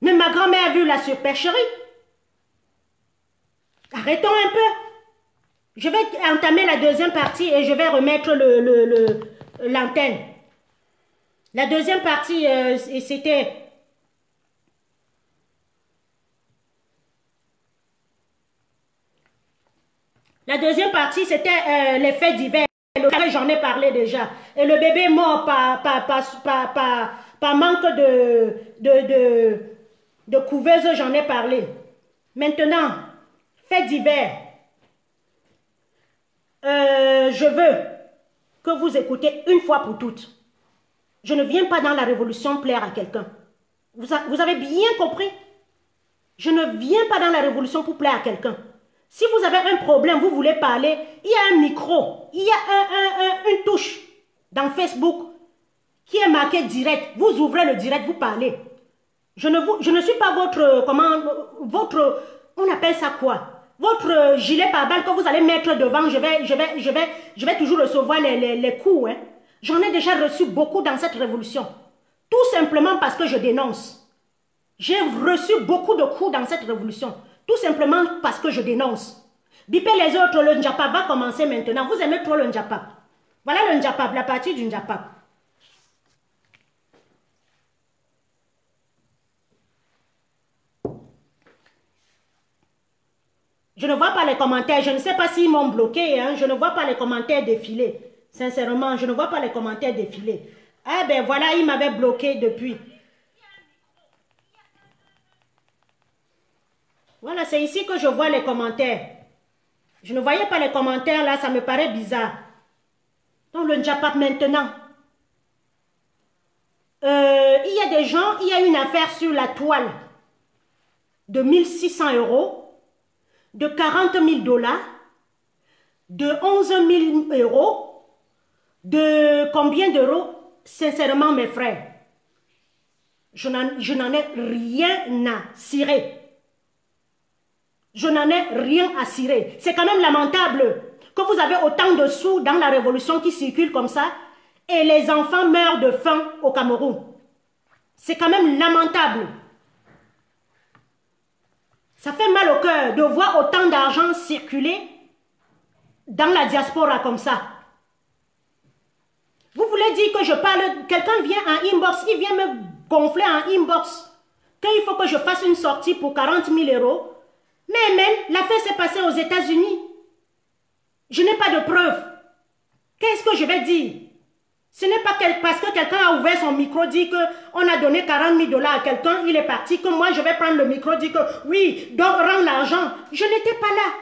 Même ma grand-mère a vu la supercherie. Arrêtons un peu. Je vais entamer la deuxième partie et je vais remettre l'antenne. La deuxième partie, c'était... La deuxième partie, c'était les faits divers. J'en ai parlé déjà. Et le bébé mort par manque de couveuse, j'en ai parlé. Maintenant, faits divers. Je veux que vous écoutez une fois pour toutes. Je ne viens pas dans la révolution plaire à quelqu'un. Vous avez bien compris? Je ne viens pas dans la révolution pour plaire à quelqu'un. Si vous avez un problème, vous voulez parler, il y a un micro, il y a une touche dans Facebook qui est marquée direct. Vous ouvrez le direct, vous parlez. Je ne suis pas votre... on appelle ça quoi? Votre gilet pare-balles que vous allez mettre devant, je vais toujours recevoir les coups. Hein. J'en ai déjà reçu beaucoup dans cette révolution. Tout simplement parce que je dénonce. J'ai reçu beaucoup de coups dans cette révolution. Tout simplement parce que je dénonce. Bipez les autres, le Ndjapap va commencer maintenant. Vous aimez trop le Ndjapap. Voilà le Ndjapap, la partie du Ndjapap. Je ne vois pas les commentaires. Je ne sais pas s'ils m'ont bloqué. Hein. Je ne vois pas les commentaires défiler. Sincèrement, je ne vois pas les commentaires défiler. Ah ben voilà, ils m'avaient bloqué depuis. Voilà, c'est ici que je vois les commentaires. Je ne voyais pas les commentaires là, ça me paraît bizarre. Donc le Ndjapap maintenant. Il y a des gens, il y a une affaire sur la toile de 1 600 €. De 40 000 $, de 11 000 €, de combien d'euros? Sincèrement, mes frères, je n'en ai rien à cirer. Je n'en ai rien à cirer. C'est quand même lamentable que vous avez autant de sous dans la révolution qui circule comme ça et les enfants meurent de faim au Cameroun. C'est quand même lamentable. Ça fait mal au cœur de voir autant d'argent circuler dans la diaspora comme ça. Vous voulez dire que je parle, quelqu'un vient en inbox, il vient me gonfler en inbox, qu'il faut que je fasse une sortie pour 40 000 €. Mais même, l'affaire s'est passée aux États-Unis. Je n'ai pas de preuves. Qu'est-ce que je vais dire? Ce n'est pas parce que quelqu'un a ouvert son micro, dit qu'on a donné 40 000 $ à quelqu'un, il est parti, que moi je vais prendre le micro, dit que oui, donc rends l'argent. Je n'étais pas là.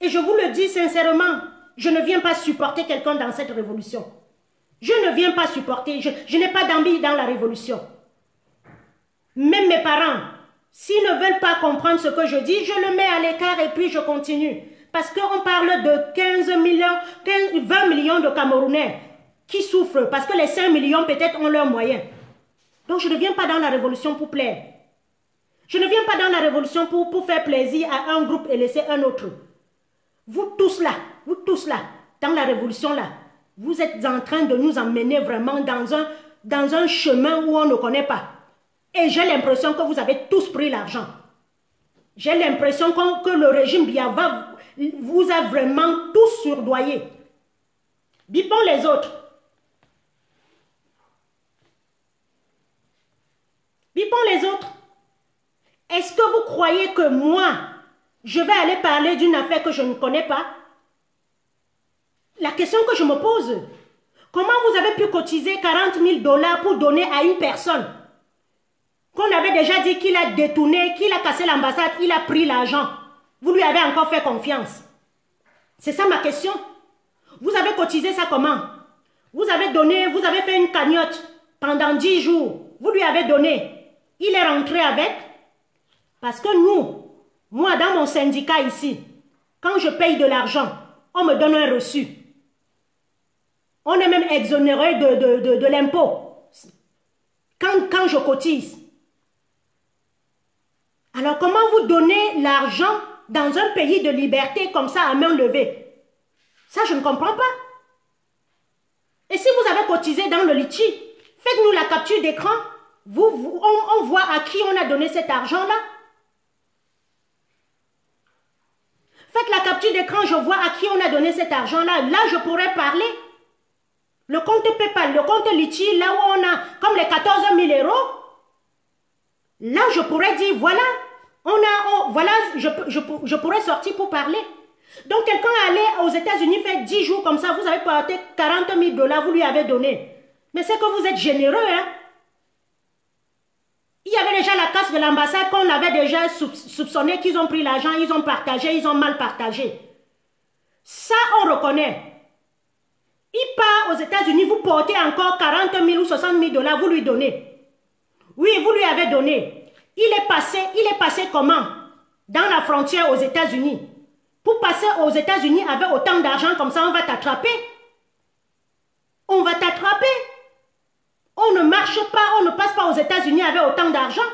Et je vous le dis sincèrement, je ne viens pas supporter quelqu'un dans cette révolution. Je ne viens pas supporter, je n'ai pas d'envie dans la révolution. Même mes parents, s'ils ne veulent pas comprendre ce que je dis, je le mets à l'écart et puis je continue. Parce qu'on parle de 20 millions de Camerounais qui souffrent parce que les 5 millions peut-être ont leurs moyens. Donc je ne viens pas dans la révolution pour plaire. Je ne viens pas dans la révolution pour faire plaisir à un groupe et laisser un autre. Vous tous là, dans la révolution là, vous êtes en train de nous emmener vraiment dans un chemin où on ne connaît pas. Et j'ai l'impression que vous avez tous pris l'argent. J'ai l'impression que le régime Biya vous a vraiment tous surdoyé. Bipons les autres. Est-ce que vous croyez que moi, je vais aller parler d'une affaire que je ne connais pas? La question que je me pose, comment vous avez pu cotiser 40 000 $ pour donner à une personne qu'on avait déjà dit qu'il a détourné, qu'il a cassé l'ambassade, il a pris l'argent? Vous lui avez encore fait confiance? C'est ça ma question. Vous avez cotisé ça comment? Vous avez donné, vous avez fait une cagnotte pendant 10 jours. Vous lui avez donné. Il est rentré avec. Parce que nous, moi dans mon syndicat ici, quand je paye de l'argent, on me donne un reçu. On est même exonéré de l'impôt. Quand je cotise. Alors comment vous donnez l'argent dans un pays de liberté comme ça à main levée? Ça, je ne comprends pas. Et si vous avez cotisé dans le litchi, faites-nous la capture d'écran. On voit à qui on a donné cet argent-là. Faites la capture d'écran, je vois à qui on a donné cet argent-là. Là, je pourrais parler. Le compte PayPal, le compte litchi, là où on a comme les 14 000 €. Là, je pourrais dire, voilà, je pourrais sortir pour parler. Donc, quelqu'un allait aux États-Unis faire 10 jours comme ça, vous avez porté 40 000 $, vous lui avez donné. Mais c'est que vous êtes généreux, hein. Il y avait déjà la casse de l'ambassade qu'on avait déjà soupçonné qu'ils ont pris l'argent, ils ont partagé, ils ont mal partagé. Ça, on reconnaît. Il part aux États-Unis, vous portez encore 40 000 ou 60 000 $, vous lui donnez. Oui, vous lui avez donné. Il est passé comment? Dans la frontière aux États-Unis. Pour passer aux États-Unis avec autant d'argent comme ça, on va t'attraper. On va t'attraper. On ne marche pas, on ne passe pas aux États-Unis avec autant d'argent.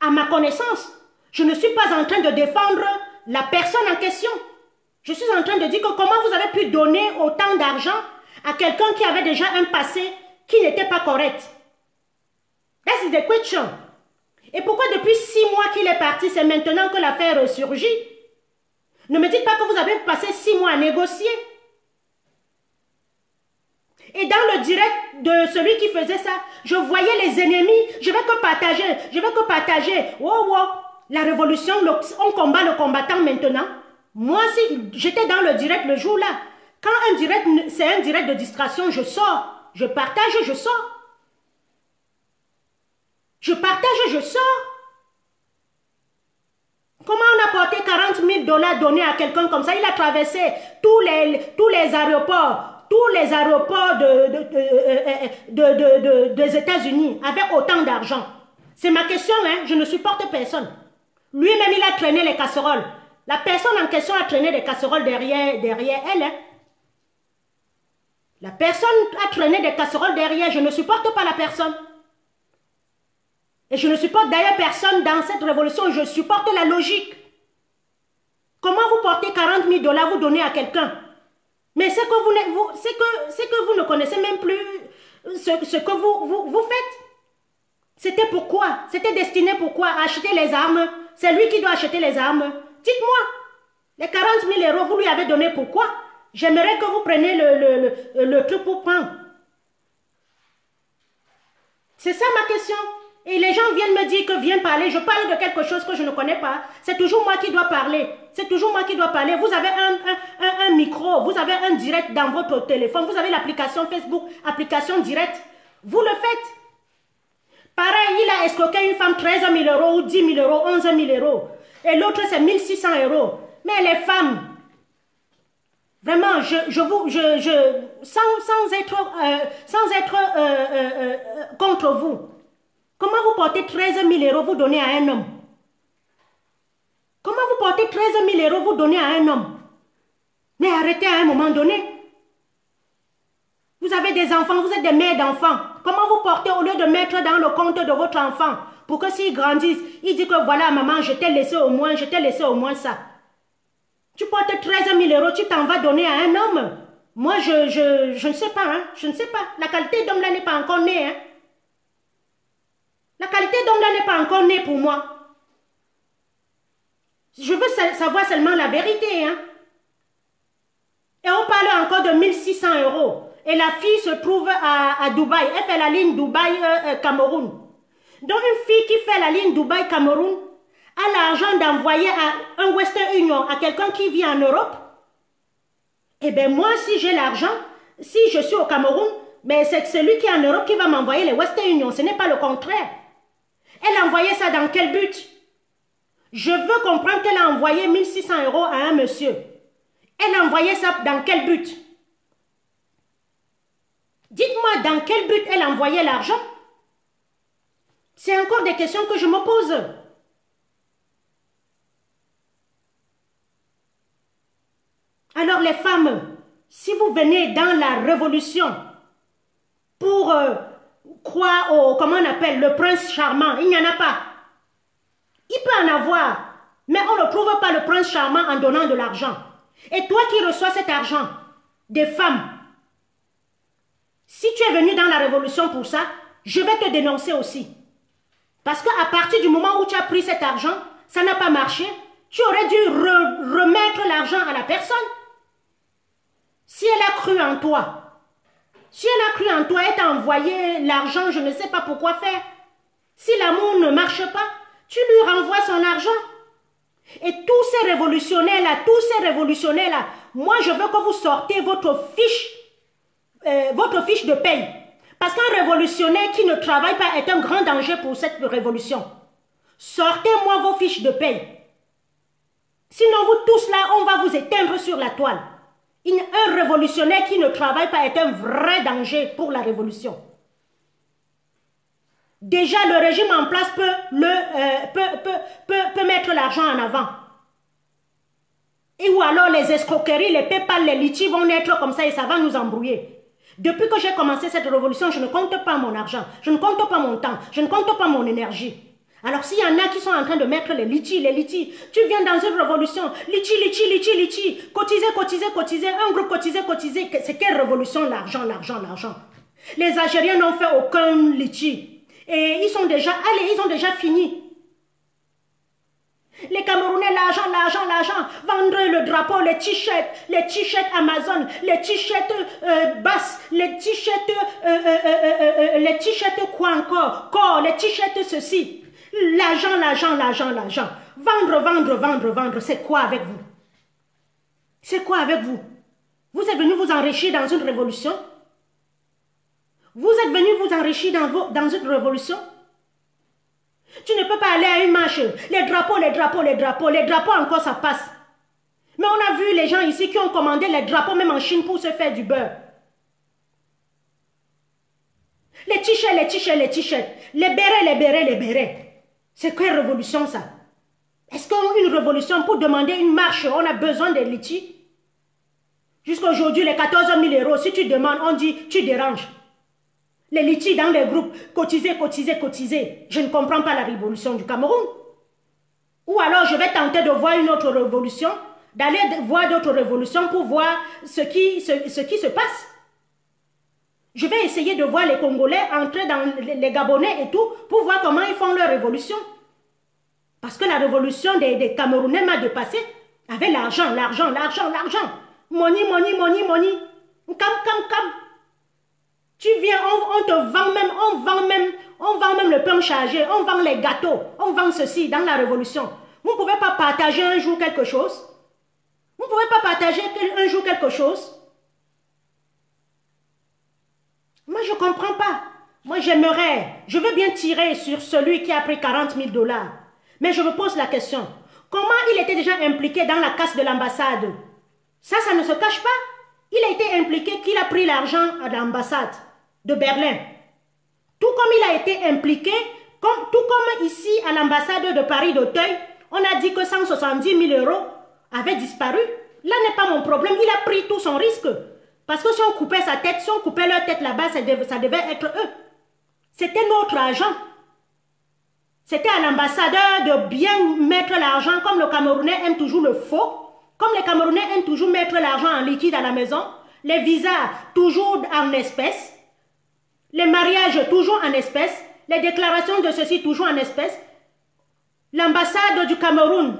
À ma connaissance, je ne suis pas en train de défendre la personne en question. Je suis en train de dire que comment vous avez pu donner autant d'argent à quelqu'un qui avait déjà un passé qui n'était pas correct. That's the question. Et pourquoi depuis 6 mois qu'il est parti, c'est maintenant que l'affaire ressurgit? Ne me dites pas que vous avez passé 6 mois à négocier. Et dans le direct de celui qui faisait ça, je voyais les ennemis, je vais que partager. Wow, wow. La révolution, on combat le combattant maintenant. Moi aussi, j'étais dans le direct le jour-là. Quand un direct, c'est un direct de distraction, je sors, je partage, je sors. Je partage, je sors. Comment on a porté 40 000 $ donnés à quelqu'un comme ça? Il a traversé tous les aéroports, des États-Unis avec autant d'argent. C'est ma question, hein? Je ne supporte personne. Lui-même, il a traîné les casseroles. La personne en question a traîné des casseroles derrière elle. Hein? La personne a traîné des casseroles derrière. Je ne supporte pas la personne. Et je ne supporte d'ailleurs personne dans cette révolution. Je supporte la logique. Comment vous portez 40 000 $, vous donnez à quelqu'un? Mais c'est que vous ne connaissez même plus ce que vous faites. C'était pourquoi? C'était destiné pourquoi? Acheter les armes c'est lui qui doit acheter les armes. Dites-moi, les 40 000 €, vous lui avez donné pourquoi? J'aimerais que vous preniez le truc pour prendre. C'est ça ma question. Et les gens viennent me dire que viens parler. Je parle de quelque chose que je ne connais pas. C'est toujours moi qui dois parler. C'est toujours moi qui dois parler. Vous avez un micro. Vous avez un direct dans votre téléphone. Vous avez l'application Facebook, application direct. Vous le faites. Pareil, il a escroqué une femme 13 000 € ou 10 000 €, 11 000 €. Et l'autre, c'est 1 600 €. Mais les femmes, vraiment, sans être contre vous, comment vous portez 13 000 € vous donnez à un homme? Comment vous portez 13 000 € vous donnez à un homme? Mais arrêtez à un moment donné. Vous avez des enfants, vous êtes des mères d'enfants. Comment vous portez au lieu de mettre dans le compte de votre enfant? Pour que s'il grandisse, il dit que voilà maman, je t'ai laissé au moins ça. Tu portes 13 000 €, tu t'en vas donner à un homme. Moi, je ne sais pas, hein? Je ne sais pas. La qualité d'homme là n'est pas encore née, hein? La qualité d'homme là n'est pas encore née pour moi. Je veux savoir seulement la vérité, hein? Et on parle encore de 1 600 €. Et la fille se trouve à Dubaï. Elle fait la ligne Dubaï-Cameroun. Donc une fille qui fait la ligne Dubaï-Cameroun a l'argent d'envoyer à un Western Union, à quelqu'un qui vit en Europe. Eh bien moi, si j'ai l'argent, si je suis au Cameroun, ben c'est celui qui est en Europe qui va m'envoyer les Western Union. Ce n'est pas le contraire. Elle a envoyé ça dans quel but? Je veux comprendre qu'elle a envoyé 1 600 € à un monsieur. Elle a envoyé ça dans quel but? Dites-moi dans quel but elle a envoyé l'argent? C'est encore des questions que je me pose. Alors les femmes, si vous venez dans la révolution pour croire au, comment on appelle, le prince charmant, il n'y en a pas. Il peut en avoir, mais on ne trouve pas le prince charmant en donnant de l'argent. Et toi qui reçois cet argent des femmes, si tu es venu dans la révolution pour ça, je vais te dénoncer aussi. Parce qu'à partir du moment où tu as pris cet argent, ça n'a pas marché, tu aurais dû remettre l'argent à la personne. Si elle a cru en toi, si elle a cru en toi et t'a envoyé l'argent, je ne sais pas pourquoi faire. Si l'amour ne marche pas, tu lui renvoies son argent. Et tous ces révolutionnaires-là, moi je veux que vous sortez votre fiche de paye. Parce qu'un révolutionnaire qui ne travaille pas est un grand danger pour cette révolution. Sortez-moi vos fiches de paye. Sinon vous tous là, on va vous éteindre sur la toile. Un révolutionnaire qui ne travaille pas est un vrai danger pour la révolution. Déjà le régime en place peut mettre l'argent en avant. Et ou alors les escroqueries, les PayPal, les litiges vont naître comme ça et ça va nous embrouiller. Depuis que j'ai commencé cette révolution, je ne compte pas mon argent, je ne compte pas mon temps, je ne compte pas mon énergie. Alors s'il y en a qui sont en train de mettre les litis, tu viens dans une révolution, litis, cotiser, un groupe cotiser, c'est quelle révolution? L'argent. Les Algériens n'ont fait aucun litis et ils sont déjà allés, ils ont déjà fini. Les Camerounais, l'argent, vendre le drapeau, les t-shirts Amazon, les t-shirts basses, les t-shirts quoi encore, les t-shirts ceci. L'argent. Vendre, c'est quoi avec vous? C'est quoi avec vous? Vous êtes venu vous enrichir dans une révolution? Vous êtes venu vous enrichir dans une révolution? Tu ne peux pas aller à une marche. Les drapeaux encore ça passe. Mais on a vu les gens ici qui ont commandé les drapeaux même en Chine pour se faire du beurre. Les t-shirts. Les bérets. C'est quelle révolution ça? Est-ce qu'une révolution pour demander une marche, on a besoin des litis? Jusqu'aujourd'hui, les 14 000 €, si tu demandes, on dit tu déranges. Les litis dans les groupes, cotiser. Je ne comprends pas la révolution du Cameroun. Ou alors je vais tenter de voir une autre révolution, d'aller voir d'autres révolutions pour voir ce qui se passe. Je vais essayer de voir les Congolais entrer dans les Gabonais et tout pour voir comment ils font leur révolution. Parce que la révolution des Camerounais m'a dépassé. Avec l'argent, l'argent, l'argent, l'argent. Money, money, money, money. Cam, cam, cam. Tu viens, on te vend même, on vend même le pain chargé, on vend les gâteaux, on vend ceci dans la révolution. Vous ne pouvez pas partager un jour quelque chose. Vous ne pouvez pas partager un jour quelque chose. Moi, je ne comprends pas. Moi, j'aimerais, je veux bien tirer sur celui qui a pris 40 000 $. Mais je me pose la question, comment il était déjà impliqué dans la casse de l'ambassade? Ça, ça ne se cache pas. Il a été impliqué qu'il a pris l'argent à l'ambassade de Berlin. Tout comme il a été impliqué, tout comme ici à l'ambassade de Paris d'Auteuil, on a dit que 170 000 € avaient disparu. Là n'est pas mon problème, il a pris tout son risque. Parce que si on coupait sa tête, si on coupait leur tête là-bas, ça devait être eux. C'était notre argent. C'était à l'ambassadeur de bien mettre l'argent, comme le Camerounais aime toujours le faux. Comme les Camerounais aiment toujours mettre l'argent en liquide à la maison, les visas toujours en espèces, les mariages toujours en espèces, les déclarations de ceci toujours en espèces, l'ambassade du Cameroun,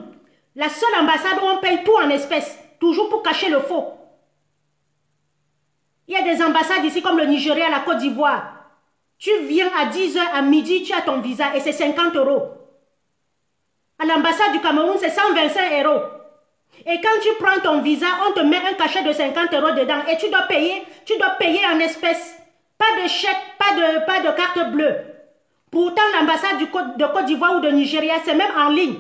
la seule ambassade où on paye tout en espèces, toujours pour cacher le faux. Il y a des ambassades ici comme le Nigeria, la Côte d'Ivoire. Tu viens à 10 h, à midi, tu as ton visa et c'est 50 €. À l'ambassade du Cameroun, c'est 125 €. Et quand tu prends ton visa, on te met un cachet de 50 € dedans et tu dois payer en espèces. Pas de chèque, pas de carte bleue. Pourtant, l'ambassade de Côte d'Ivoire ou de Nigeria, c'est même en ligne.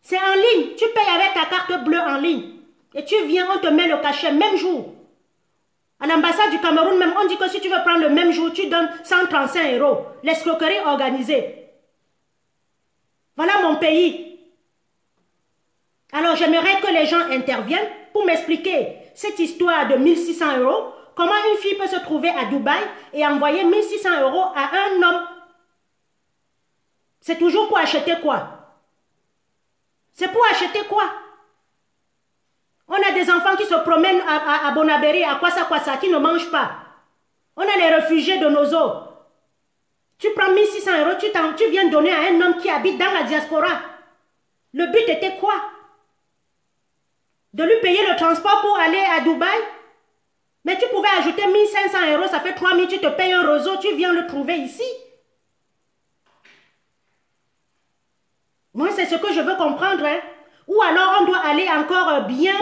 C'est en ligne. Tu payes avec ta carte bleue en ligne. Et tu viens, on te met le cachet même jour. À l'ambassade du Cameroun, même, on dit que si tu veux prendre le même jour, tu donnes 135 €. L'escroquerie organisée. Voilà mon pays. Alors, j'aimerais que les gens interviennent pour m'expliquer cette histoire de 1 600 €. Comment une fille peut se trouver à Dubaï et envoyer 1 600 € à un homme? C'est toujours pour acheter quoi? C'est pour acheter quoi? On a des enfants qui se promènent à Bonabéri, à Kwassa, qui ne mangent pas. On a les réfugiés de nos eaux. Tu prends 1 600 €, tu viens donner à un homme qui habite dans la diaspora. Le but était quoi? De lui payer le transport pour aller à Dubaï? Mais tu pouvais ajouter 1 500 €, ça fait 3 000, tu te payes un roseau, tu viens le trouver ici. Moi, c'est ce que je veux comprendre. Hein. Ou alors, on doit aller encore bien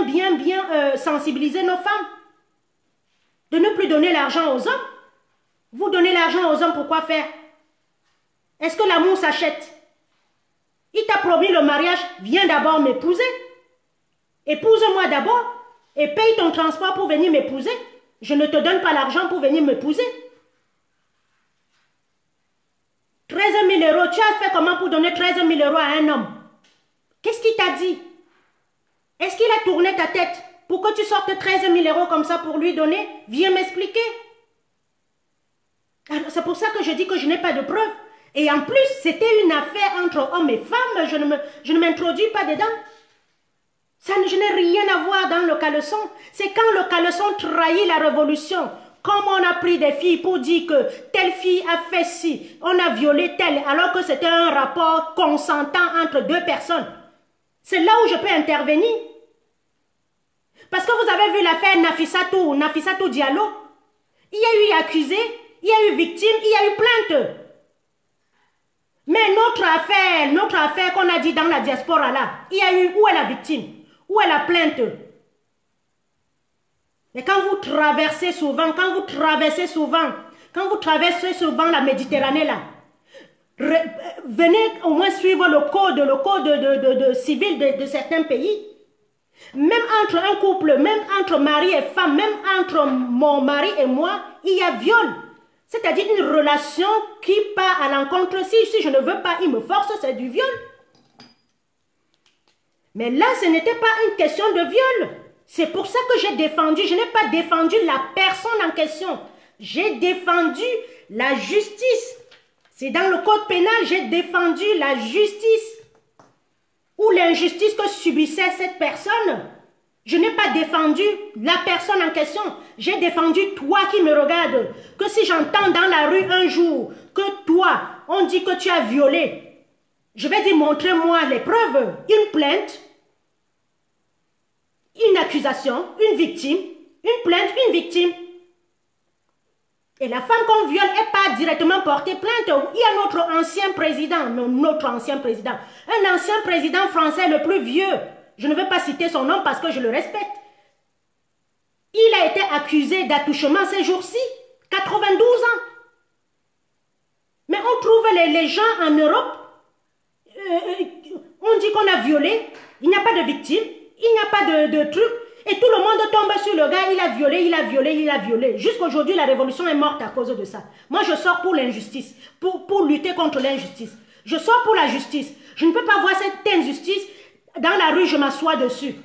sensibiliser nos femmes. De ne plus donner l'argent aux hommes. Vous donnez l'argent aux hommes, pourquoi faire? Est-ce que l'amour s'achète? Il t'a promis le mariage, viens d'abord m'épouser. Épouse-moi d'abord et paye ton transport pour venir m'épouser. Je ne te donne pas l'argent pour venir m'épouser. 13 000 €, tu as fait comment pour donner 13 000 € à un homme? Qu'est-ce qu'il t'a dit? Est-ce qu'il a tourné ta tête pour que tu sortes 13 000 € comme ça pour lui donner? Viens m'expliquer. C'est pour ça que je dis que je n'ai pas de preuves. Et en plus, c'était une affaire entre hommes et femmes. Je ne m'introduis pas dedans. Ça, je n'ai rien à voir dans le caleçon. C'est quand le caleçon trahit la révolution. Comme on a pris des filles pour dire que telle fille a fait ci, on a violé telle, alors que c'était un rapport consentant entre deux personnes. C'est là où je peux intervenir. Parce que vous avez vu l'affaire Nafissatou Diallo. Il y a eu accusé, il y a eu victime, il y a eu plainte. Mais notre affaire qu'on a dit dans la diaspora là, il y a eu, où est la victime? Où est la plainte? Mais quand vous traversez souvent la Méditerranée là, venez au moins suivre le code civil de certains pays. Même entre un couple, même entre mari et femme, même entre mon mari et moi, il y a viol. C'est-à-dire une relation qui part à l'encontre. Si je ne veux pas, il me force, c'est du viol. Mais là, ce n'était pas une question de viol. C'est pour ça que j'ai défendu. Je n'ai pas défendu la personne en question. J'ai défendu la justice. C'est dans le code pénal, j'ai défendu la justice. Ou l'injustice que subissait cette personne. Je n'ai pas défendu la personne en question. J'ai défendu toi qui me regardes. Que si j'entends dans la rue un jour que toi, on dit que tu as violé, Je vais dire, montrez-moi les preuves. Une plainte, une accusation, une victime, une plainte, une victime. Et la femme qu'on viole n'est pas directement portée plainte. Il y a notre ancien président, un ancien président français le plus vieux. Je ne veux pas citer son nom parce que je le respecte. Il a été accusé d'attouchement ces jours-ci, 92 ans. Mais on trouve les gens en Europe, on dit qu'on a violé, il n'y a pas de victime, il n'y a pas de truc, et tout le monde tombe sur le gars, il a violé, il a violé, il a violé. Jusqu'aujourd'hui, la révolution est morte à cause de ça. Moi, je sors pour l'injustice, pour lutter contre l'injustice. Je sors pour la justice. Je ne peux pas voir cette injustice dans la rue, je m'assois dessus.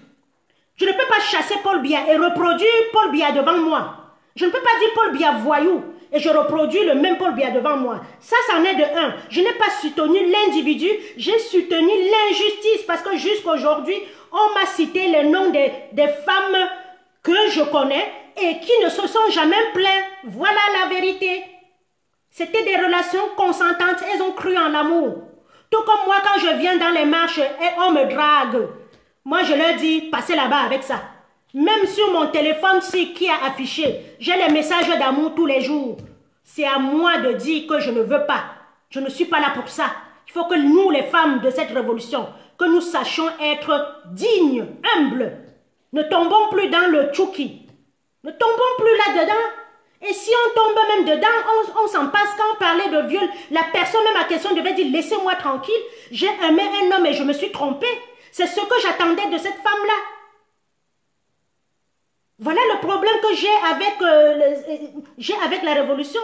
Je ne peux pas chasser Paul Biya et reproduire Paul Biya devant moi. Je ne peux pas dire Paul Biya voyou et je reproduis le même Paul Biya devant moi. Ça, c'en est de un. Je n'ai pas soutenu l'individu, j'ai soutenu l'injustice parce que jusqu'aujourd'hui, on m'a cité les noms des femmes que je connais et qui ne se sont jamais plaintes. Voilà la vérité. C'était des relations consentantes, elles ont cru en l'amour. Tout comme moi, quand je viens dans les marches et on me drague, moi je leur dis, passez là-bas avec ça. Même sur mon téléphone, si qui a affiché, j'ai les messages d'amour tous les jours. C'est à moi de dire que je ne veux pas. Je ne suis pas là pour ça. Il faut que nous, les femmes de cette révolution, que nous sachions être dignes, humbles. Ne tombons plus dans le tchouki. Ne tombons plus là-dedans. Et si on tombe même dedans, on s'en passe. Quand on parlait de viol, la personne même à question devait dire « Laissez-moi tranquille, j'ai aimé un homme et je me suis trompée. » C'est ce que j'attendais de cette femme-là. Voilà le problème que j'ai avec la révolution.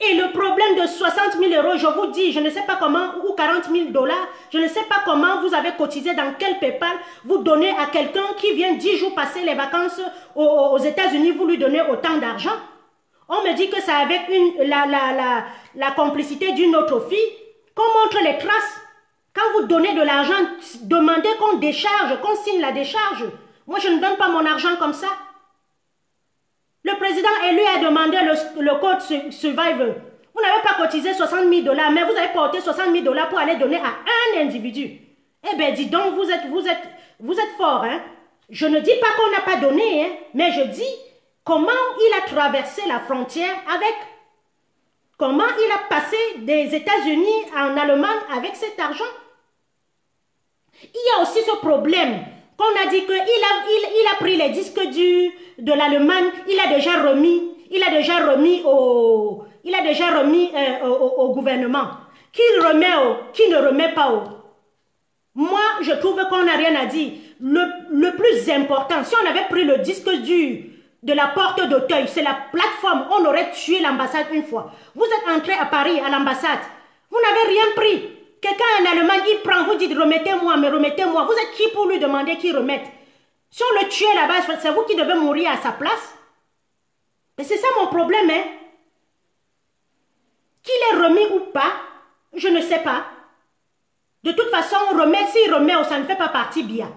Et le problème de 60 000 €, je vous dis, je ne sais pas comment, ou 40 000 $, je ne sais pas comment vous avez cotisé, dans quel PayPal, vous donnez à quelqu'un qui vient 10 jours passer les vacances aux États-Unis, vous lui donnez autant d'argent. On me dit que c'est avec la complicité d'une autre fille qu'on montre les traces. Quand vous donnez de l'argent, demandez qu'on décharge, qu'on signe la décharge. Moi, je ne donne pas mon argent comme ça. Le président élu a demandé le code survivor. Vous n'avez pas cotisé 60 000 $, mais vous avez porté 60 000 $ pour aller donner à un individu. Eh bien, dis donc, vous êtes fort, hein? Je ne dis pas qu'on n'a pas donné, hein? Mais je dis comment il a traversé la frontière avec. Comment il a passé des États-Unis en Allemagne avec cet argent. Il y a aussi ce problème. Qu'on a dit qu'il a pris les disques durs de l'Allemagne, il a déjà remis au gouvernement. Qui remet qui ne remet pas Moi, je trouve qu'on n'a rien à dire. Le plus important, si on avait pris le disque dur de la porte d'Auteuil, c'est la plateforme, on aurait tué l'ambassade une fois. Vous êtes entré à Paris, à l'ambassade, vous n'avez rien pris. Quelqu'un en Allemagne, il prend, vous dites remettez-moi, mais remettez-moi. Vous êtes qui pour lui demander qu'il remette? Si on le tuait là-bas, c'est vous qui devez mourir à sa place. Mais c'est ça mon problème, hein. Qu'il est remis ou pas, je ne sais pas. De toute façon, on remet, s'il remet, ça ne fait pas partie Biya.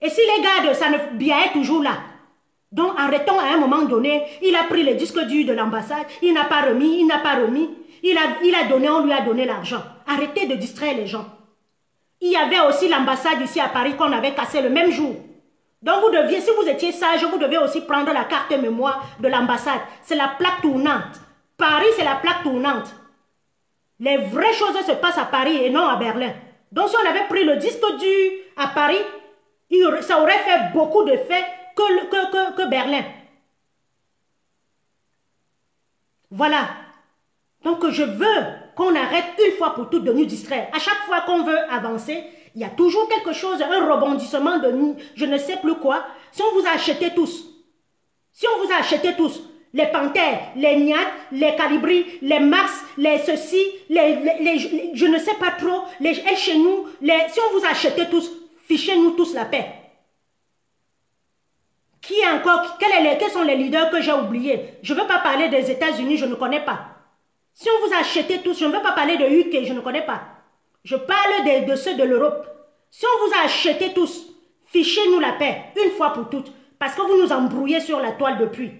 Et si les gardes, Biya est toujours là. Donc arrêtons à un moment donné. Il a pris le disque dur de l'ambassade, il n'a pas remis, il a donné, on lui a donné l'argent. Arrêtez de distraire les gens. Il y avait aussi l'ambassade ici à Paris qu'on avait cassée le même jour. Donc vous deviez, si vous étiez sage, vous devez aussi prendre la carte mémoire de l'ambassade. C'est la plaque tournante. Paris, c'est la plaque tournante. Les vraies choses se passent à Paris et non à Berlin. Donc si on avait pris le disque dur à Paris, ça aurait fait beaucoup de faits que Berlin. Voilà. Donc je veux qu'on arrête une fois pour toutes de nous distraire. À chaque fois qu'on veut avancer, il y a toujours quelque chose, un rebondissement de nous, je ne sais plus quoi. Si on vous a acheté tous, les panthères, les gnattes, les calibris, les mars, les ceci, les je ne sais pas trop, les chez nous, si on vous a acheté tous, fichez-nous tous la paix. Qui encore, quels sont les leaders que j'ai oubliés? Je ne veux pas parler des États-Unis, je ne connais pas. Si on vous a acheté tous, je ne veux pas parler de UK, je ne connais pas. Je parle de ceux de l'Europe. Si on vous a acheté tous, fichez-nous la paix, une fois pour toutes, parce que vous nous embrouillez sur la toile depuis.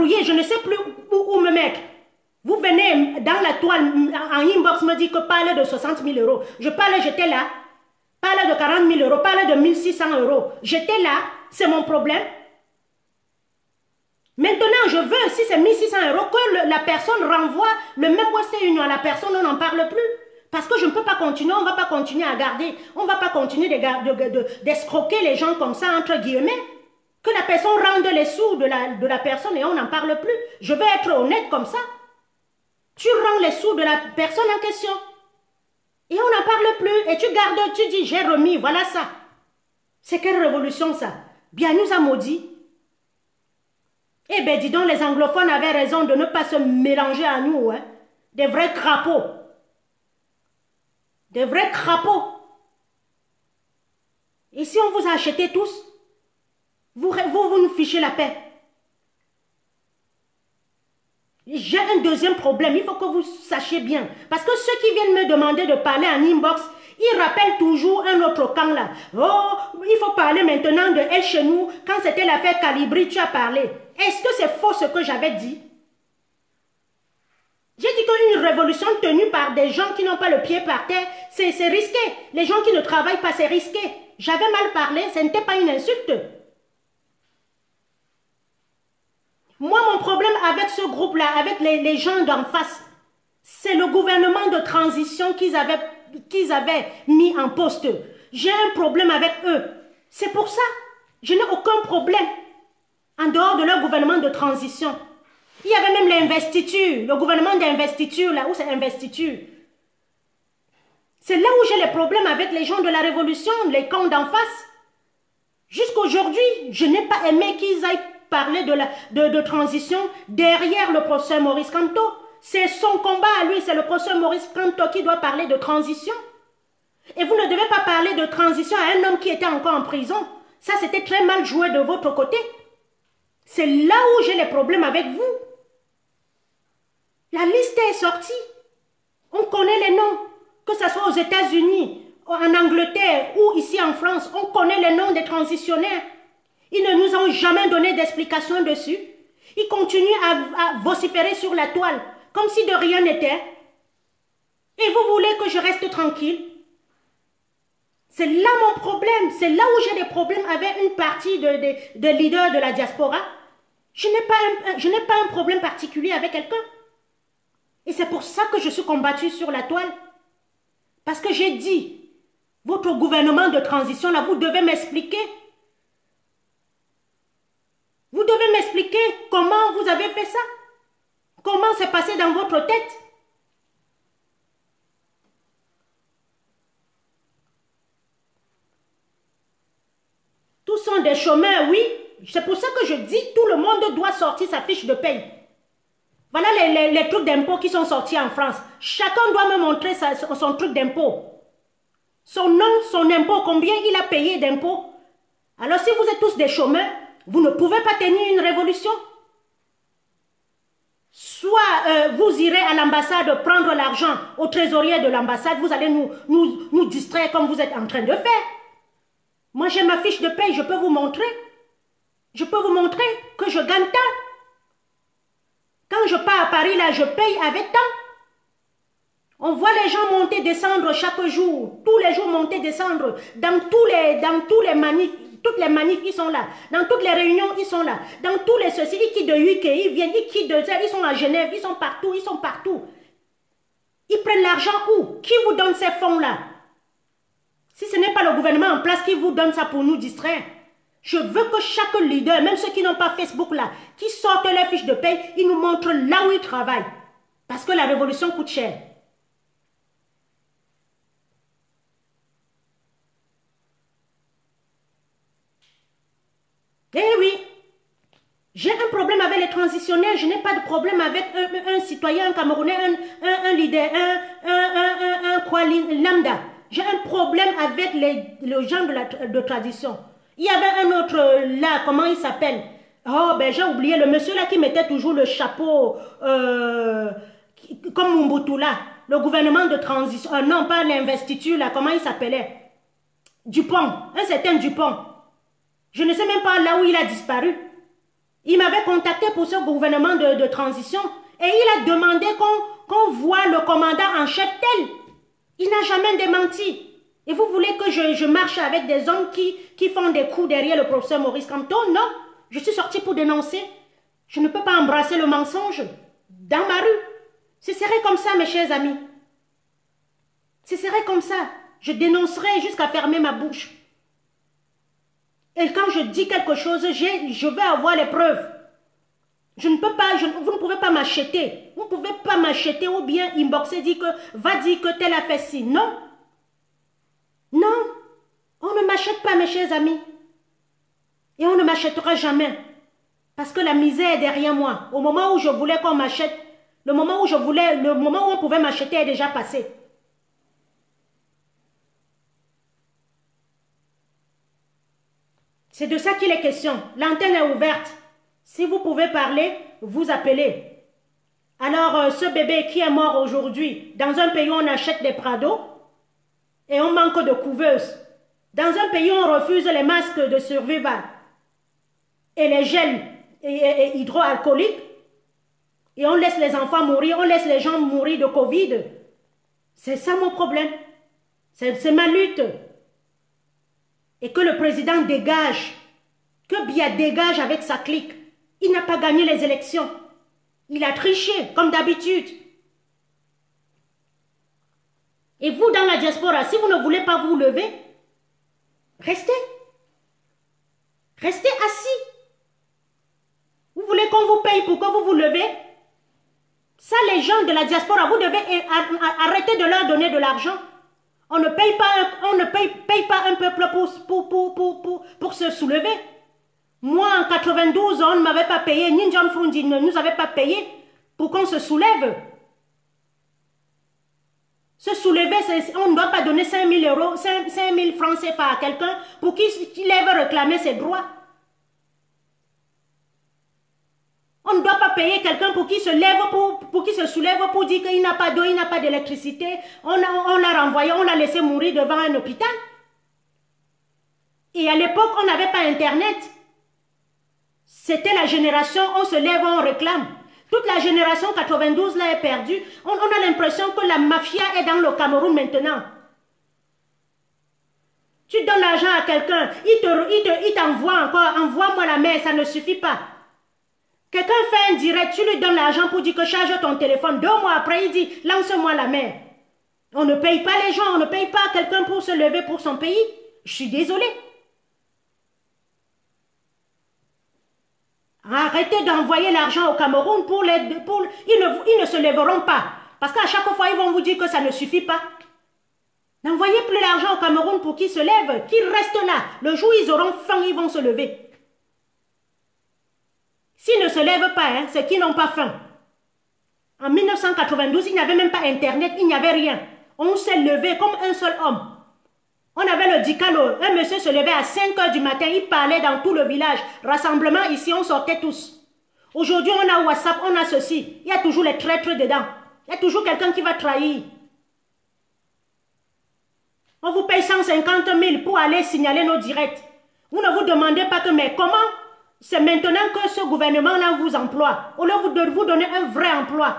embrouillée, je ne sais plus où me mettre. Vous venez dans la toile, en inbox, me dit que parle de 60 000 €. Je parle, j'étais là. Parle de 40 000 €, parle de 1 600 €. J'étais là, c'est mon problème. Maintenant, je veux, si c'est 1 600 €, que la personne renvoie le même Western Union à la personne, on n'en parle plus. Parce que je ne peux pas continuer, on ne va pas continuer à garder, on ne va pas continuer d'escroquer les gens comme ça, entre guillemets. Que la personne rende les sous de la personne et on n'en parle plus. Je veux être honnête comme ça. Tu rends les sous de la personne en question. Et on n'en parle plus. Et tu gardes, tu dis, j'ai remis, voilà ça. C'est quelle révolution ça? Bien nous a maudit. Eh bien, dis donc, les anglophones avaient raison de ne pas se mélanger à nous. Hein? Des vrais crapauds. Des vrais crapauds. Et si on vous a acheté tous, vous nous fichez la paix. J'ai un deuxième problème, il faut que vous sachiez bien. Parce que ceux qui viennent me demander de parler en inbox, ils rappellent toujours un autre camp là. Oh, il faut parler maintenant de elle chez nous. Quand c'était l'affaire Calibri, tu as parlé. Est-ce que c'est faux ce que j'avais dit? J'ai dit qu'une révolution tenue par des gens qui n'ont pas le pied par terre, c'est risqué. Les gens qui ne travaillent pas, c'est risqué. J'avais mal parlé, ce n'était pas une insulte. Moi, mon problème avec ce groupe-là, avec les gens d'en face, c'est le gouvernement de transition qu'ils avaient mis en poste. J'ai un problème avec eux. C'est pour ça. Je n'ai aucun problème en dehors de leur gouvernement de transition. Il y avait même l'investiture, le gouvernement d'investiture, là où c'est investiture. C'est là où j'ai les problèmes avec les gens de la révolution, les camps d'en face. Jusqu'aujourd'hui, je n'ai pas aimé qu'ils aillent parler de transition derrière le professeur Maurice Kamto. C'est son combat à lui, c'est le professeur Maurice Kamto qui doit parler de transition. Et vous ne devez pas parler de transition à un homme qui était encore en prison. Ça, c'était très mal joué de votre côté. C'est là où j'ai les problèmes avec vous. La liste est sortie. On connaît les noms, que ce soit aux États-Unis, en Angleterre ou ici en France, on connaît les noms des transitionnaires. Ils ne nous ont jamais donné d'explication dessus. Ils continuent à vociférer sur la toile, comme si de rien n'était. Et vous voulez que je reste tranquille? C'est là mon problème. C'est là où j'ai des problèmes avec une partie de leaders de la diaspora. Je n'ai pas un problème particulier avec quelqu'un. Et c'est pour ça que je suis combattue sur la toile. Parce que j'ai dit, votre gouvernement de transition, là, vous devez m'expliquer. Vous devez m'expliquer comment vous avez fait ça. Comment c'est passé dans votre tête. Tous sont des chômeurs, oui. C'est pour ça que je dis, tout le monde doit sortir sa fiche de paye. Voilà les trucs d'impôt qui sont sortis en France. Chacun doit me montrer son truc d'impôt. Son nom, son impôt, combien il a payé d'impôt. Alors si vous êtes tous des chômeurs, vous ne pouvez pas tenir une révolution. Soit vous irez à l'ambassade prendre l'argent au trésorier de l'ambassade, vous allez nous distraire comme vous êtes en train de faire. Moi j'ai ma fiche de paye, je peux vous montrer. Je peux vous montrer que je gagne tant. Quand je pars à Paris, là, je paye avec tant. On voit les gens monter, descendre chaque jour, tous les jours monter, descendre, dans tous les manifs. Toutes les manifs, ils sont là. Dans toutes les réunions, ils sont là. Dans tous les ceci, ils quittent de UK, ils viennent, ils quittent de ça, ils sont à Genève, ils sont partout, ils sont partout. Ils prennent l'argent où? Qui vous donne ces fonds-là? Si ce n'est pas le gouvernement en place qui vous donne ça pour nous distraire. Je veux que chaque leader, même ceux qui n'ont pas Facebook là, qui sortent leurs fiches de paye, ils nous montrent là où ils travaillent. Parce que la révolution coûte cher. Eh oui, j'ai un problème avec les transitionnaires, je n'ai pas de problème avec un citoyen, un camerounais, un leader, un quoi, lambda. J'ai un problème avec les gens de tradition. Il y avait un autre là, comment il s'appelle? Oh ben j'ai oublié, le monsieur là qui mettait toujours le chapeau, comme Mobutu là, le gouvernement de transition, non pas l'investiture là, comment il s'appelait? Dupont, un certain Dupont. Je ne sais même pas là où il a disparu. Il m'avait contacté pour ce gouvernement de transition et il a demandé qu'on voit le commandant en chef tel. Il n'a jamais démenti. Et vous voulez que je marche avec des hommes qui font des coups derrière le professeur Maurice Kamto? Non, je suis sortie pour dénoncer. Je ne peux pas embrasser le mensonge dans ma rue. Ce serait comme ça, mes chers amis. Ce serait comme ça. Je dénoncerai jusqu'à fermer ma bouche. Et quand je dis quelque chose, je vais avoir les preuves. Je ne peux pas, vous ne pouvez pas m'acheter. Vous ne pouvez pas m'acheter ou bien inboxer, dire que, va dire que tel a fait ci. Non. Non. On ne m'achète pas, mes chers amis. Et on ne m'achètera jamais. Parce que la misère est derrière moi. Au moment où je voulais qu'on m'achète, le moment où on pouvait m'acheter est déjà passé. C'est de ça qu'il est question. L'antenne est ouverte. Si vous pouvez parler, vous appelez. Alors, ce bébé qui est mort aujourd'hui, dans un pays où on achète des prados et on manque de couveuses. Dans un pays où on refuse les masques de survival et les gels et hydroalcooliques et on laisse les enfants mourir, on laisse les gens mourir de Covid. C'est ça mon problème. C'est ma lutte. Et que le président dégage, que Biya dégage avec sa clique. Il n'a pas gagné les élections. Il a triché, comme d'habitude. Et vous, dans la diaspora, si vous ne voulez pas vous lever, restez. Restez assis. Vous voulez qu'on vous paye pour que vous vous levez? Ça, les gens de la diaspora, vous devez arrêter de leur donner de l'argent. On ne paye pas, on ne paye pas un peuple pour se soulever. Moi, en 92, on ne m'avait pas payé, ni John Frundi ne nous avait pas payé pour qu'on se soulève. Se soulever, on ne doit pas donner 5 000 euros, 5 000 francs CFA à quelqu'un pour qu'il lève réclamer ses droits. On ne doit pas payer quelqu'un pour qu'il se lève, pour qu'il se soulève, pour dire qu'il n'a pas d'eau, il n'a pas d'électricité. On l'a renvoyé, on l'a laissé mourir devant un hôpital. Et à l'époque, on n'avait pas Internet. C'était la génération, on se lève, on réclame. Toute la génération 92 là est perdue. On a l'impression que la mafia est dans le Cameroun maintenant. Tu donnes l'argent à quelqu'un, il t'envoie encore, envoie-moi la main, ça ne suffit pas. Quelqu'un fait un direct, tu lui donnes l'argent pour dire que charge ton téléphone. 2 mois après, il dit, lance-moi la main. On ne paye pas les gens, on ne paye pas quelqu'un pour se lever pour son pays. Je suis désolée. Arrêtez d'envoyer l'argent au Cameroun pour les... Ils ne se lèveront pas. Parce qu'à chaque fois, ils vont vous dire que ça ne suffit pas. N'envoyez plus l'argent au Cameroun pour qu'ils se lèvent, qu'ils restent là. Le jour où ils auront faim, ils vont se lever. S'ils ne se lèvent pas, hein, c'est qu'ils n'ont pas faim. En 1992, il n'y avait même pas Internet, il n'y avait rien. On s'est levé comme un seul homme. On avait le dicalo. Un monsieur se levait à 5 heures du matin, il parlait dans tout le village. Rassemblement ici, on sortait tous. Aujourd'hui, on a WhatsApp, on a ceci. Il y a toujours les traîtres dedans. Il y a toujours quelqu'un qui va trahir. On vous paye 150 000 pour aller signaler nos directs. Vous ne vous demandez pas que, mais comment? C'est maintenant que ce gouvernement-là vous emploie. Au lieu de vous donner un vrai emploi.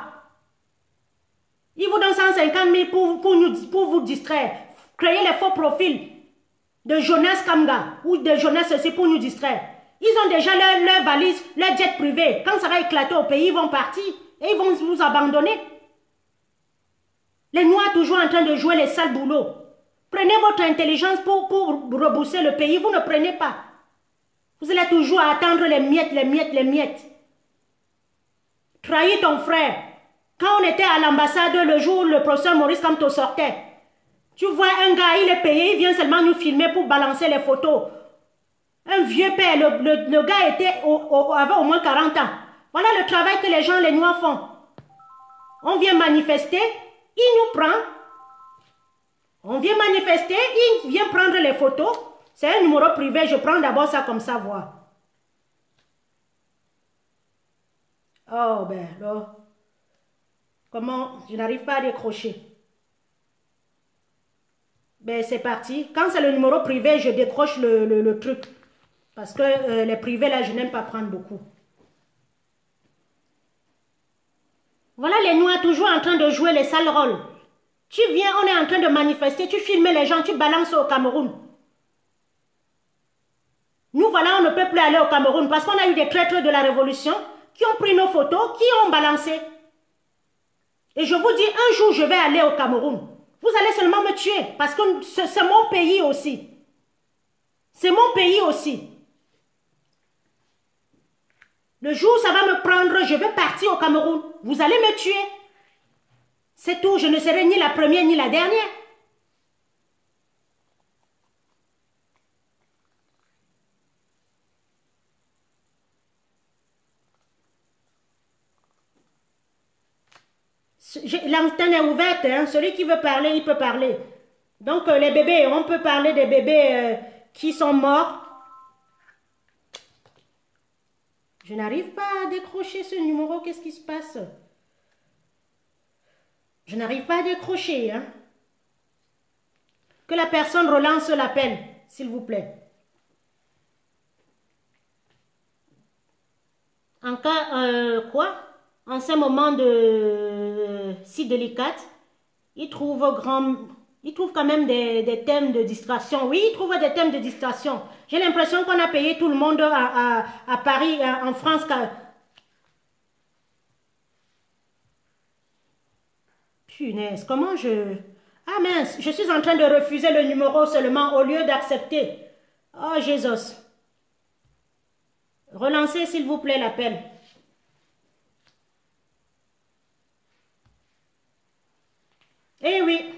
Il vous donne 150 000 pour vous distraire. Créer les faux profils de Jonas Kamga ou de Jonas ceci pour nous distraire. Ils ont déjà leur valise, leur jet privé. Quand ça va éclater au pays, ils vont partir et ils vont vous abandonner. Les Noirs toujours en train de jouer les sales boulots. Prenez votre intelligence pour rebousser le pays. Vous ne prenez pas. Vous allez toujours attendre les miettes, les miettes, les miettes. Trahis ton frère. Quand on était à l'ambassade, le jour où le professeur Maurice Kamto sortait, tu vois un gars, il est payé, il vient seulement nous filmer pour balancer les photos. Un vieux père, le gars était avait au moins 40 ans. Voilà le travail que les gens, les Noirs font. On vient manifester, il nous prend. On vient manifester, il vient prendre les photos. C'est un numéro privé, je prends d'abord ça comme ça, voir. Oh, ben là. Comment? Je n'arrive pas à décrocher. Ben c'est parti. Quand c'est le numéro privé, je décroche le truc. Parce que les privés, là, je n'aime pas prendre beaucoup. Voilà les noirs toujours en train de jouer les sales rôles. Tu viens, on est en train de manifester, tu filmes les gens, tu balances au Cameroun. Nous voilà, on ne peut plus aller au Cameroun parce qu'on a eu des traîtres de la révolution qui ont pris nos photos, qui ont balancé. Et je vous dis, un jour je vais aller au Cameroun. Vous allez seulement me tuer parce que c'est mon pays aussi. C'est mon pays aussi. Le jour où ça va me prendre, je vais partir au Cameroun. Vous allez me tuer. C'est tout, je ne serai ni la première ni la dernière. L'antenne est ouverte, hein. Celui qui veut parler, il peut parler. Donc les bébés, on peut parler des bébés qui sont morts. Je n'arrive pas à décrocher ce numéro, qu'est-ce qui se passe? Je n'arrive pas à décrocher. Hein. Que la personne relance l'appel, s'il vous plaît. En cas, en ce moment de si délicat, il trouve quand même des thèmes de distraction. Oui, il trouve des thèmes de distraction. J'ai l'impression qu'on a payé tout le monde à Paris, en France. Punaise, comment je... Ah mince, je suis en train de refuser le numéro seulement au lieu d'accepter. Oh, Jésus. Relancez, s'il vous plaît, l'appel. Eh oui.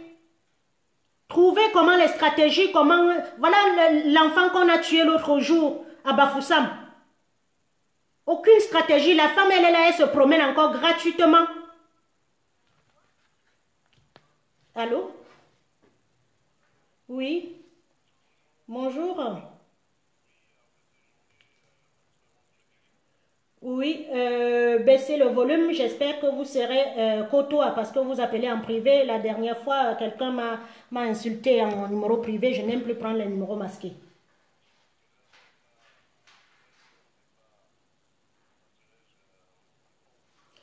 Trouvez comment les stratégies, comment... Voilà l'enfant qu'on a tué l'autre jour à Bafoussam. Aucune stratégie. La femme, elle est là, elle se promène encore gratuitement. Allô? Oui? Bonjour? Oui, baissez le volume. J'espère que vous serez courtois parce que vous appelez en privé. La dernière fois, quelqu'un m'a insulté en numéro privé. Je n'aime plus prendre les numéros masqués.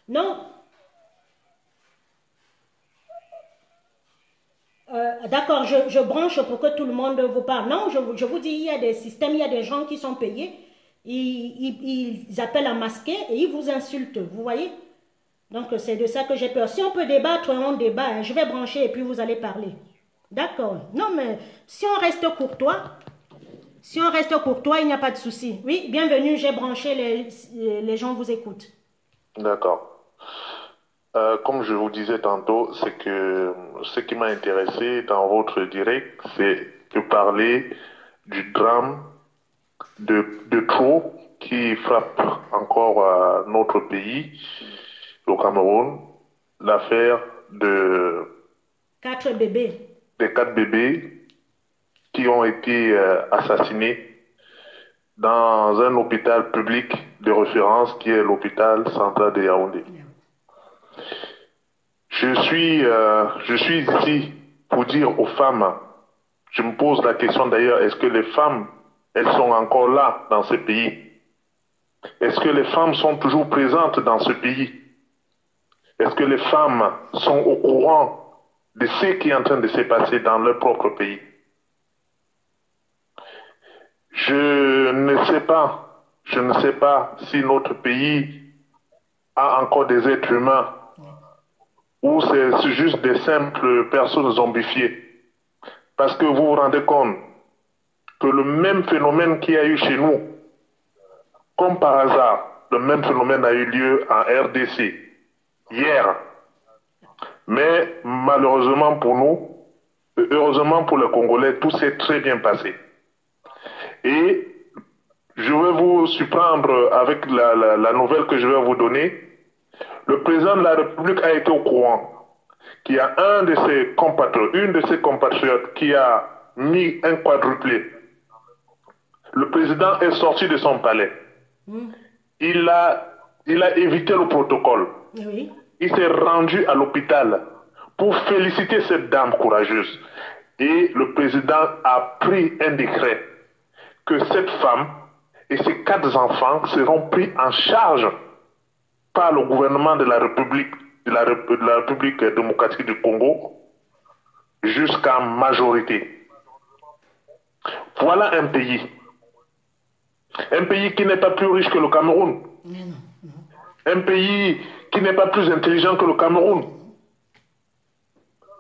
Non. D'accord, je branche pour que tout le monde vous parle. Non, je vous dis, il y a des systèmes, il y a des gens qui sont payés. Ils appellent à masquer et ils vous insultent, vous voyez? Donc, c'est de ça que j'ai peur. Si on peut débattre, on débat. Hein. Je vais brancher et puis vous allez parler. D'accord. Non, mais si on reste courtois, il n'y a pas de souci. Oui, bienvenue, j'ai branché, les gens vous écoutent. D'accord. Comme je vous disais tantôt, c'est que ce qui m'a intéressé dans votre direct, c'est de parler du drame de trop qui frappe encore à notre pays, au Cameroun, l'affaire de 4 bébés. Des 4 bébés qui ont été assassinés dans un hôpital public de référence qui est l'hôpital central de Yaoundé. Je suis ici pour dire aux femmes, je me pose la question d'ailleurs, est-ce que les femmes, elles sont encore là dans ce pays? Est-ce que les femmes sont toujours présentes dans ce pays? Est-ce que les femmes sont au courant de ce qui est en train de se passer dans leur propre pays? Je ne sais pas si notre pays a encore des êtres humains ou c'est juste des simples personnes zombifiées. Parce que vous vous rendez compte que le même phénomène qu'il y a eu chez nous, comme par hasard, le même phénomène a eu lieu en RDC, hier. Mais malheureusement pour nous, heureusement pour les Congolais, tout s'est très bien passé. Et je vais vous surprendre avec la nouvelle que je vais vous donner. Le président de la République a été au courant qu'il y a une de ses compatriotes qui a mis un quadruplé. Le président est sorti de son palais. Il a évité le protocole. Oui. Il s'est rendu à l'hôpital pour féliciter cette dame courageuse. Et le président a pris un décret que cette femme et ses 4 enfants seront pris en charge par le gouvernement de la République de la République démocratique du Congo jusqu'à majorité. Voilà un pays qui n'est pas plus riche que le Cameroun, un pays qui n'est pas plus intelligent que le Cameroun,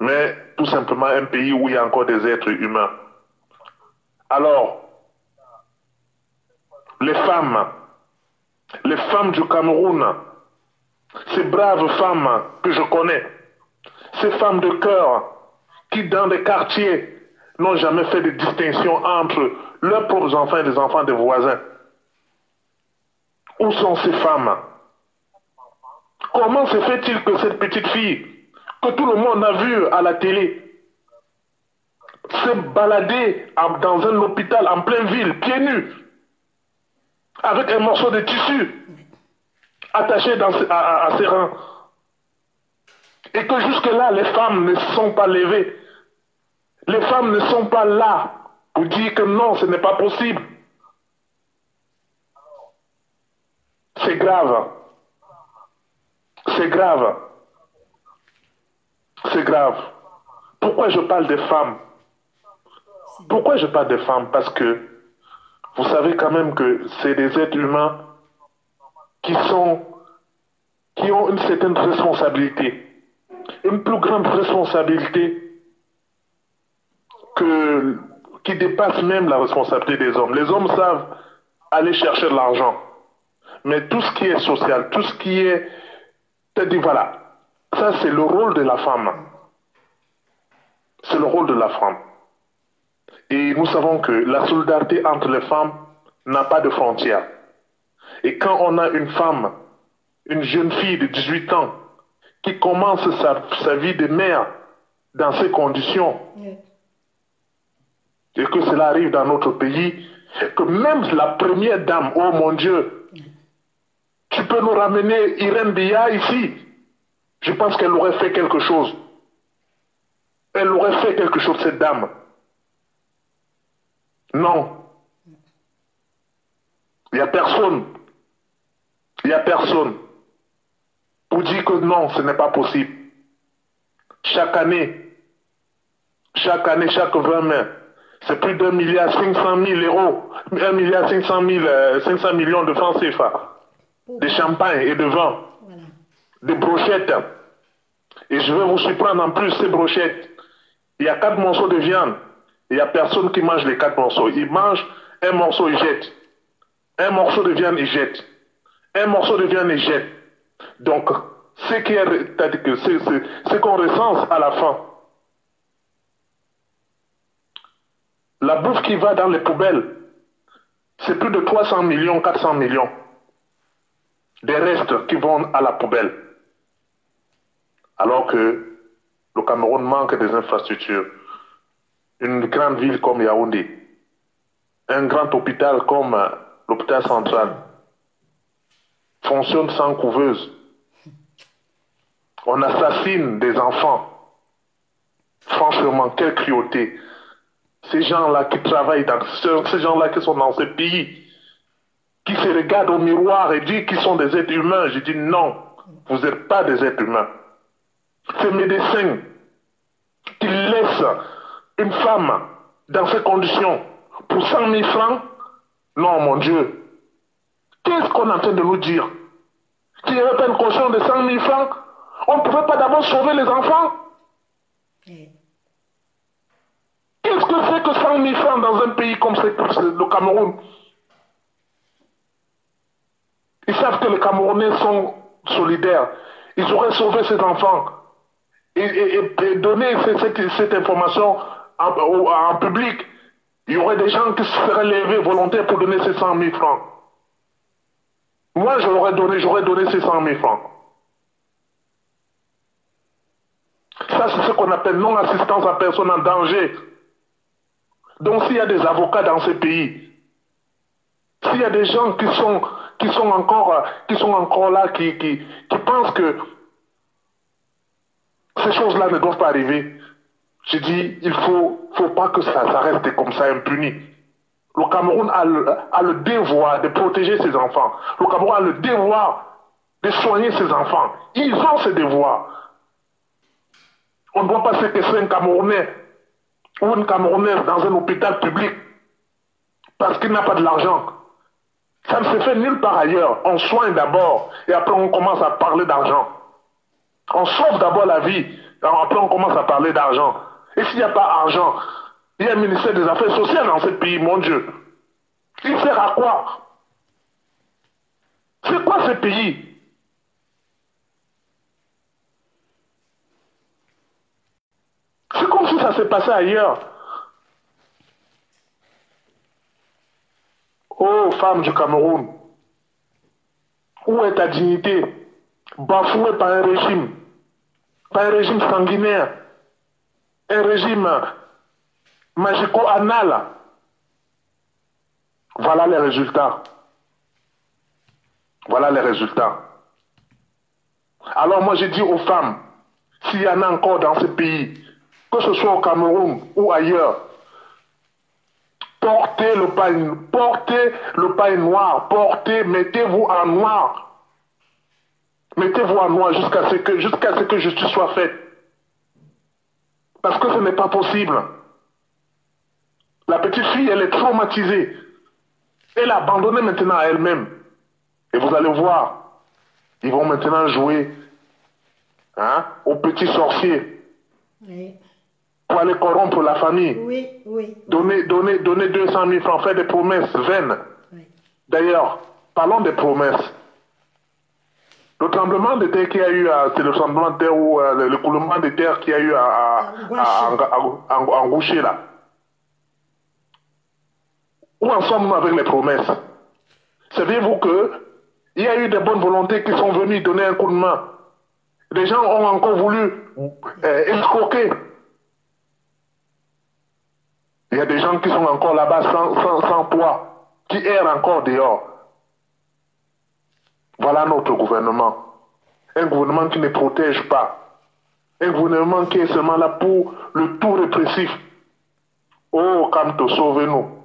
mais tout simplement un pays où il y a encore des êtres humains. Alors, les femmes du Cameroun, ces braves femmes que je connais, ces femmes de cœur qui, dans des quartiers, n'ont jamais fait de distinction entre leurs propres enfants et les enfants des voisins. Où sont ces femmes? Comment se fait-il que cette petite fille, que tout le monde a vue à la télé, s'est baladée dans un hôpital en pleine ville, pieds nus, avec un morceau de tissu attaché à ses reins? Et que jusque-là, les femmes ne se sont pas levées. Les femmes ne sont pas là pour dire que non, ce n'est pas possible. C'est grave. C'est grave. C'est grave. Pourquoi je parle des femmes? Pourquoi je parle des femmes? Parce que vous savez quand même que c'est des êtres humains qui ont une certaine responsabilité, une plus grande responsabilité qui dépasse même la responsabilité des hommes. Les hommes savent aller chercher de l'argent. Mais tout ce qui est social, tout ce qui est... Tu dis voilà, ça c'est le rôle de la femme. C'est le rôle de la femme. Et nous savons que la solidarité entre les femmes n'a pas de frontières. Et quand on a une femme, une jeune fille de 18 ans, qui commence sa vie de mère dans ces conditions... Oui. Et que cela arrive dans notre pays, que même la première dame, oh mon Dieu, tu peux nous ramener Irène Biya ici? Je pense qu'elle aurait fait quelque chose. Elle aurait fait quelque chose, cette dame. Non. Il n'y a personne. Il n'y a personne. Pour dire que non, ce n'est pas possible. Chaque année, chaque 20 mai, c'est plus de 1,5 milliard d'euros, 1,5 milliard de francs CFA, de champagne et de vin, voilà, de brochettes. Et je vais vous surprendre en plus, ces brochettes, il y a 4 morceaux de viande, il n'y a personne qui mange les 4 morceaux. Il mange un morceau, il jette. Un morceau de viande, il jette. Un morceau de viande, il jette. Donc, ce qu'on recense à la fin, la bouffe qui va dans les poubelles, c'est plus de 300 millions, 400 millions des restes qui vont à la poubelle. Alors que le Cameroun manque des infrastructures. Une grande ville comme Yaoundé, un grand hôpital comme l'hôpital central, fonctionne sans couveuse. On assassine des enfants. Franchement, quelle cruauté! Ces gens-là qui travaillent dans ces gens-là qui sont dans ce pays, qui se regardent au miroir et disent qu'ils sont des êtres humains, je dis non, vous n'êtes pas des êtres humains. Ces médecins qui laissent une femme dans ces conditions pour 100 000 francs, non mon Dieu, qu'est-ce qu'on est en train de nous dire? S'il n'y avait pas une caution de 100 000 francs, on ne pouvait pas d'abord sauver les enfants? Qu'est-ce que c'est que 100 000 francs dans un pays comme le Cameroun? Ils savent que les Camerounais sont solidaires. Ils auraient sauvé ces enfants et donné cette information en public. Il y aurait des gens qui se seraient levés volontaires pour donner ces 100 000 francs. Moi, j'aurais donné ces 100 000 francs. Ça, c'est ce qu'on appelle non-assistance à personne en danger. Donc s'il y a des avocats dans ces pays, s'il y a des gens qui sont encore là, qui pensent que ces choses-là ne doivent pas arriver, je dis, il ne faut pas que ça reste comme ça impuni. Le Cameroun a le devoir de protéger ses enfants. Le Cameroun a le devoir de soigner ses enfants. Ils ont ce devoir. On ne doit pas se laisser un Camerounais ou une Camerounaise dans un hôpital public parce qu'il n'a pas de l'argent. Ça ne se fait nulle part ailleurs. On soigne d'abord et après on commence à parler d'argent. On sauve d'abord la vie, alors après on commence à parler d'argent. Et s'il n'y a pas d'argent, il y a un ministère des Affaires sociales dans ce pays, mon Dieu. Il sert à quoi? C'est quoi ce pays? C'est comme si ça s'est passé ailleurs. Oh, femme du Cameroun, où est ta dignité? Bafouée par un régime. Par un régime sanguinaire. Un régime magico-anal. Voilà les résultats. Voilà les résultats. Alors moi, j'ai dit aux femmes, s'il y en a encore dans ce pays, que ce soit au Cameroun ou ailleurs, portez le pain noir, mettez-vous en noir. Mettez-vous en noir jusqu'à ce que justice soit faite. Parce que ce n'est pas possible. La petite fille, elle est traumatisée. Elle est abandonnée maintenant à elle-même. Et vous allez voir, ils vont maintenant jouer aux petits sorciers. Oui. Pour aller corrompre la famille. Oui, oui. Donner 200 000 francs, faire des promesses vaines. Oui. D'ailleurs, parlons des promesses. Le tremblement de terre qu'il y a eu, c'est le tremblement de terre ou le coulement de terre qu'il y a eu à Angouché, là. Où en sommes-nous avec les promesses? Savez-vous que il y a eu des bonnes volontés qui sont venues donner un coup de main. Les gens ont encore voulu escroquer. Il y a des gens qui sont encore là-bas sans toit, qui errent encore dehors. Voilà notre gouvernement. Un gouvernement qui ne protège pas. Un gouvernement qui est seulement là pour le tout répressif. Oh, Kamto, sauve-nous.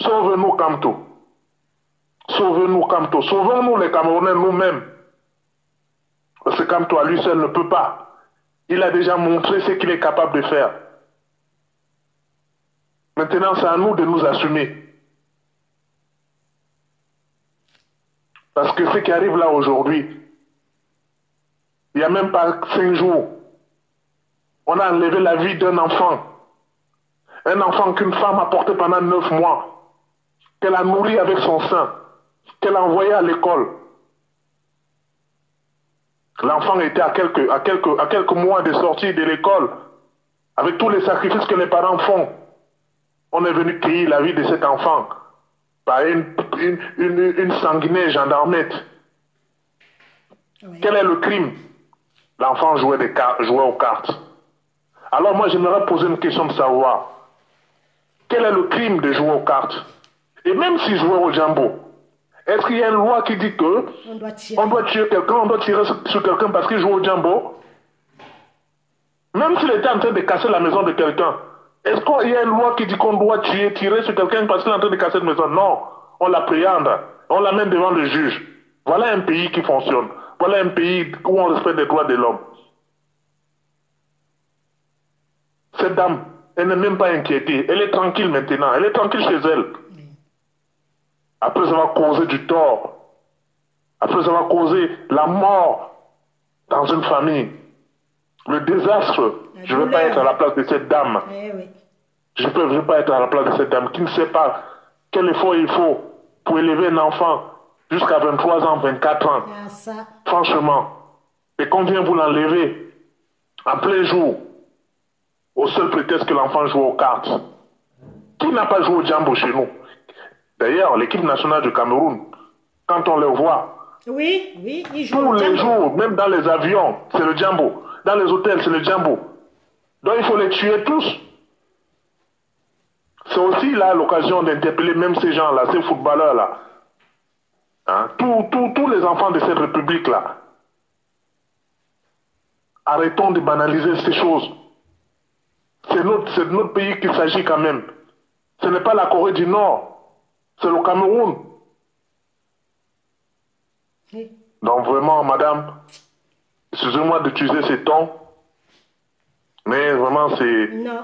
Sauve-nous, Kamto. Sauve-nous, Kamto. Sauvons-nous, les Camerounais, nous-mêmes. Parce que Kamto, à lui seul, ne peut pas. Il a déjà montré ce qu'il est capable de faire. Maintenant, c'est à nous de nous assumer. Parce que ce qui arrive là aujourd'hui, il n'y a même pas 5 jours, on a enlevé la vie d'un enfant. Un enfant qu'une femme a porté pendant 9 mois, qu'elle a nourri avec son sein, qu'elle a envoyé à l'école. L'enfant était à quelques mois de sortir de l'école, avec tous les sacrifices que les parents font. On est venu cueillir la vie de cet enfant par une sanguinaire gendarmette. Oui. Quel est le crime? L'enfant jouait aux cartes. Alors moi, j'aimerais poser une question de savoir. Quel est le crime de jouer aux cartes? Et même s'il jouait au jambo, est-ce qu'il y a une loi qui dit que on doit tuer quelqu'un, on doit tirer sur quelqu'un parce qu'il joue au jambo? Même s'il était en train de casser la maison de quelqu'un, est-ce qu'il y a une loi qui dit qu'on doit tirer sur quelqu'un parce qu'il est en train de casser une maison? Non, on l'appréhende, on l'amène devant le juge. Voilà un pays qui fonctionne. Voilà un pays où on respecte les droits de l'homme. Cette dame, elle n'est même pas inquiétée. Elle est tranquille maintenant. Elle est tranquille chez elle. Après avoir causé du tort, après avoir causé la mort dans une famille, le désastre, je ne veux pas être à la place de cette dame. Oui. Je ne veux pas être à la place de cette dame qui ne sait pas quel effort il faut pour élever un enfant jusqu'à 23 ans, 24 ans. Franchement. Et qu'on vient vous l'enlever en plein jour au seul prétexte que l'enfant joue aux cartes. Qui n'a pas joué au jambo chez nous? D'ailleurs, l'équipe nationale du Cameroun, quand on les voit, oui, ils jouent tous les jours, même dans les avions, c'est le jambo. Dans les hôtels, c'est le jambo. Donc il faut les tuer tous. C'est aussi là l'occasion d'interpeller même ces gens-là, ces footballeurs-là. Hein? Tous les enfants de cette République-là. Arrêtons de banaliser ces choses. C'est notre pays qu'il s'agit quand même. Ce n'est pas la Corée du Nord, c'est le Cameroun. Oui. Donc vraiment, madame, excusez-moi d'utiliser ces tons, mais vraiment c'est... Non,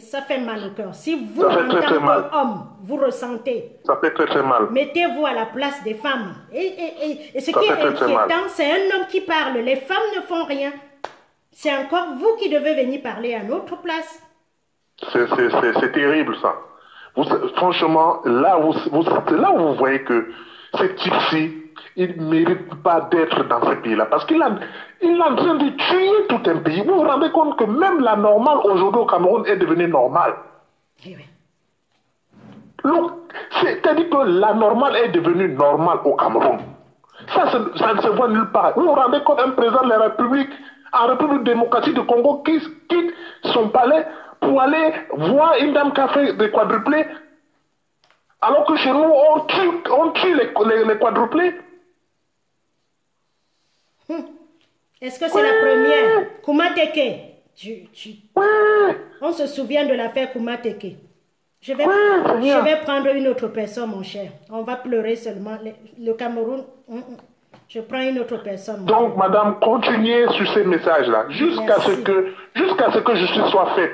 ça fait mal au cœur. Si vous, en tant qu'homme, vous ressentez... Ça fait très très mal. Mettez-vous à la place des femmes. Et ce qui est inquiétant, c'est un homme qui parle. Les femmes ne font rien. C'est encore vous qui devez venir parler à notre place. C'est terrible ça. Vous, franchement, là, là où vous voyez que ce type-ci, il ne mérite pas d'être dans ce pays-là. Parce qu'il est en train de tuer tout un pays. Vous vous rendez compte que même la normale aujourd'hui au Cameroun est devenue normale. Oui. C'est-à-dire que la normale est devenue normale au Cameroun. Ça ne se voit nulle part. Vous vous rendez compte un président de la République, en République démocratique du Congo, qui quitte son palais pour aller voir une dame qui a fait des quadruplés, alors que chez nous, on tue les quadruplés. Est-ce que c'est la première? Koumateke. On se souvient de l'affaire Koumateke. Je vais prendre une autre personne, mon cher. On va pleurer seulement. Le Cameroun, je prends une autre personne. Donc, madame, continuez sur ces messages-là, jusqu'à ce que justice soit faite.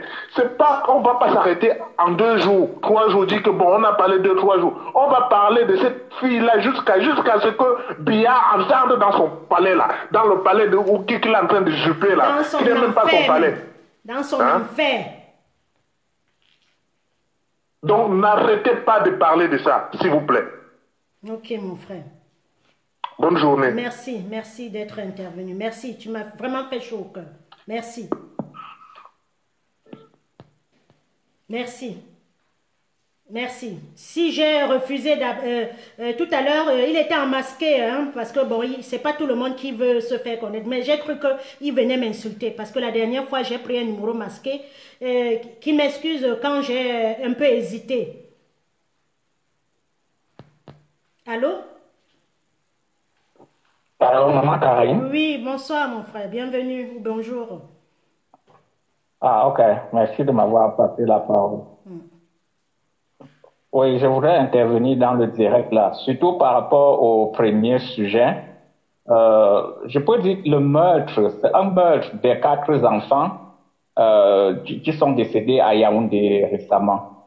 On ne va pas s'arrêter en 2 jours, 3 jours, dire que bon, on a parlé 2, 3 jours. On va parler de cette fille-là jusqu'à ce que Biya ensemble dans son palais-là, dans le palais de Ouki qu'il est en train de juper là, qui n'est même pas son palais. Dans son enfer. Donc, n'arrêtez pas de parler de ça, s'il vous plaît. Ok, mon frère. Bonne journée. Merci, merci d'être intervenu. Merci, tu m'as vraiment fait chaud au cœur. Merci. Merci. Merci. Si j'ai refusé, tout à l'heure, il était emmasqué, hein, parce que bon, c'est pas tout le monde qui veut se faire connaître, mais j'ai cru qu'il venait m'insulter, parce que la dernière fois, j'ai pris un numéro masqué, qui m'excuse quand j'ai un peu hésité. Allô? Allô, maman Karine? Oui, bonsoir mon frère, bienvenue, bonjour. Ah ok, merci de m'avoir passé la parole. Oui, je voudrais intervenir dans le direct là, surtout par rapport au premier sujet. Je peux dire que le meurtre, c'est un meurtre des 4 enfants qui sont décédés à Yaoundé récemment.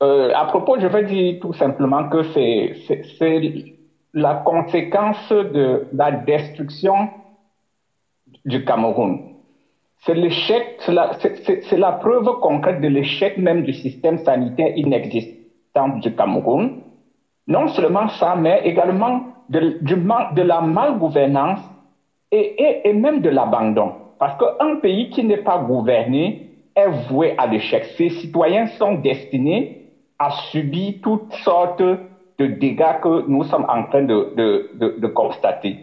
À propos, je veux dire tout simplement que c'est la conséquence de la destruction du Cameroun. C'est l'échec, c'est la preuve concrète de l'échec même du système sanitaire inexistant du Cameroun. Non seulement ça, mais également de la malgouvernance et même de l'abandon. Parce qu'un pays qui n'est pas gouverné est voué à l'échec. Ses citoyens sont destinés à subir toutes sortes de dégâts que nous sommes en train de constater.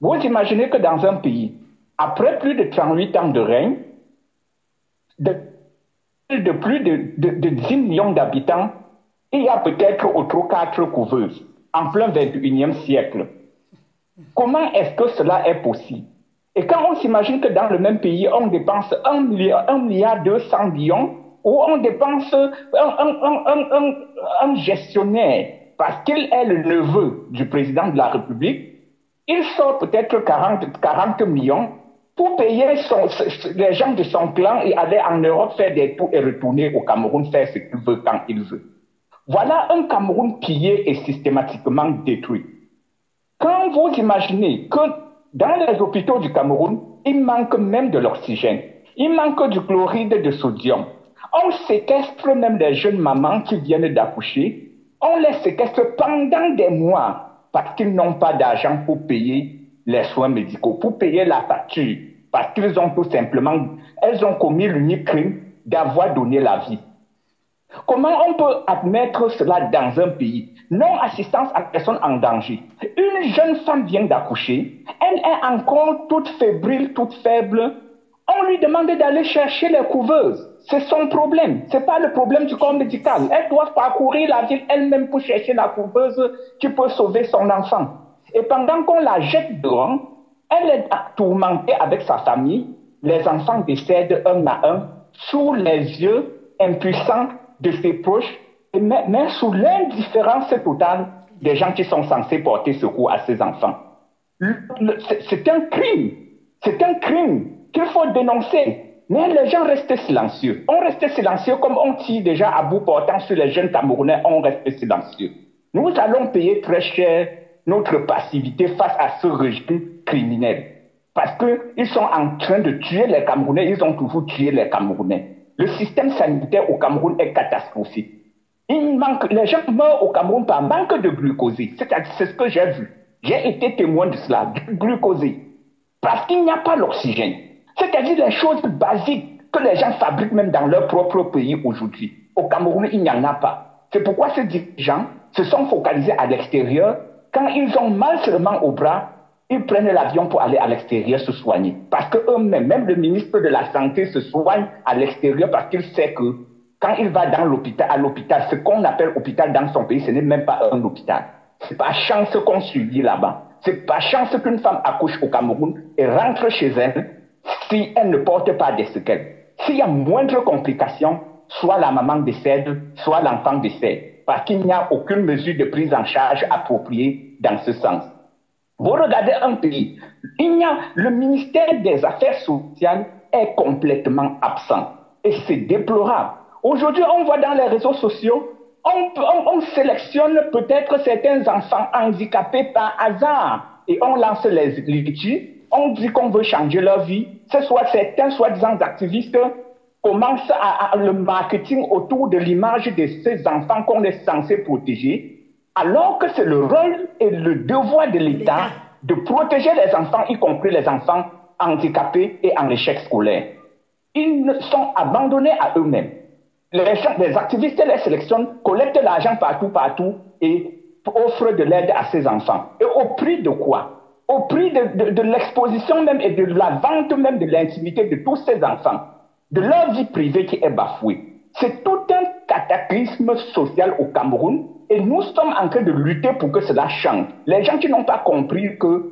Vous imaginez que dans un pays, après plus de 38 ans de règne, de plus de 10 millions d'habitants, il y a peut-être autour de 4 couveuses en plein 21e siècle. Comment est-ce que cela est possible? Et quand on s'imagine que dans le même pays, on dépense 1,2 milliard, ou on dépense un gestionnaire, parce qu'il est le neveu du président de la République, il sort peut-être 40 millions pour payer les gens de son clan et aller en Europe faire des tours et retourner au Cameroun faire ce qu'il veut quand il veut. Voilà un Cameroun pillé et systématiquement détruit. Quand vous imaginez que dans les hôpitaux du Cameroun, il manque même de l'oxygène, il manque du chloride de sodium, on séquestre même les jeunes mamans qui viennent d'accoucher, on les séquestre pendant des mois parce qu'ils n'ont pas d'argent pour payer les soins médicaux, pour payer la facture, parce qu'ils ont tout simplement, elles ont commis l'unique crime d'avoir donné la vie. Comment on peut admettre cela dans un pays? Non-assistance à personne en danger. Une jeune femme vient d'accoucher, elle est encore toute fébrile, toute faible. On lui demande d'aller chercher les couveuses. C'est son problème. Ce n'est pas le problème du corps médical. Elle doit parcourir la ville elle-même pour chercher la couveuse qui peut sauver son enfant. Et pendant qu'on la jette dehors, elle est tourmentée avec sa famille. Les enfants décèdent un à un sous les yeux impuissants de ses proches, mais sous l'indifférence totale des gens qui sont censés porter secours à ces enfants. C'est un crime. C'est un crime qu'il faut dénoncer. Mais les gens restaient silencieux. On restait silencieux comme on tire déjà à bout portant sur les jeunes Camerounais. On restait silencieux. Nous allons payer très cher notre passivité face à ce régime criminel. Parce qu'ils sont en train de tuer les Camerounais. Ils ont toujours tué les Camerounais. Le système sanitaire au Cameroun est catastrophique. Les gens meurent au Cameroun par manque de glucosé. C'est ce que j'ai vu. J'ai été témoin de cela, du glucosé. Parce qu'il n'y a pas l'oxygène. C'est-à-dire les choses basiques que les gens fabriquent même dans leur propre pays aujourd'hui. Au Cameroun, il n'y en a pas. C'est pourquoi ces dirigeants se sont focalisés à l'extérieur. Quand ils ont mal seulement au bras, ils prennent l'avion pour aller à l'extérieur se soigner. Parce qu'eux-mêmes, même le ministre de la Santé se soigne à l'extérieur parce qu'il sait que quand il va dans l'hôpital, à l'hôpital, ce qu'on appelle hôpital dans son pays, ce n'est même pas un hôpital. C'est pas chance qu'on subit là-bas. C'est pas chance qu'une femme accouche au Cameroun et rentre chez elle si elle ne porte pas des séquelles. S'il y a moindre complication, soit la maman décède, soit l'enfant décède. Parce qu'il n'y a aucune mesure de prise en charge appropriée dans ce sens. Vous regardez un pays, le ministère des Affaires sociales est complètement absent. Et c'est déplorable. Aujourd'hui, on voit dans les réseaux sociaux, on sélectionne peut-être certains enfants handicapés par hasard et on lance les litiges. On dit qu'on veut changer leur vie. Ce soit certains soi-disant activistes commencent le marketing autour de l'image de ces enfants qu'on est censé protéger, alors que c'est le rôle et le devoir de l'État de protéger les enfants, y compris les enfants handicapés et en échec scolaire. Ils sont abandonnés à eux-mêmes. Les activistes les sélectionnent, collectent l'argent partout et offrent de l'aide à ces enfants. Et au prix de quoi? Au prix de l'exposition même et de la vente même de l'intimité de tous ces enfants, de leur vie privée qui est bafouée. C'est tout un cataclysme social au Cameroun et nous sommes en train de lutter pour que cela change. Les gens qui n'ont pas compris que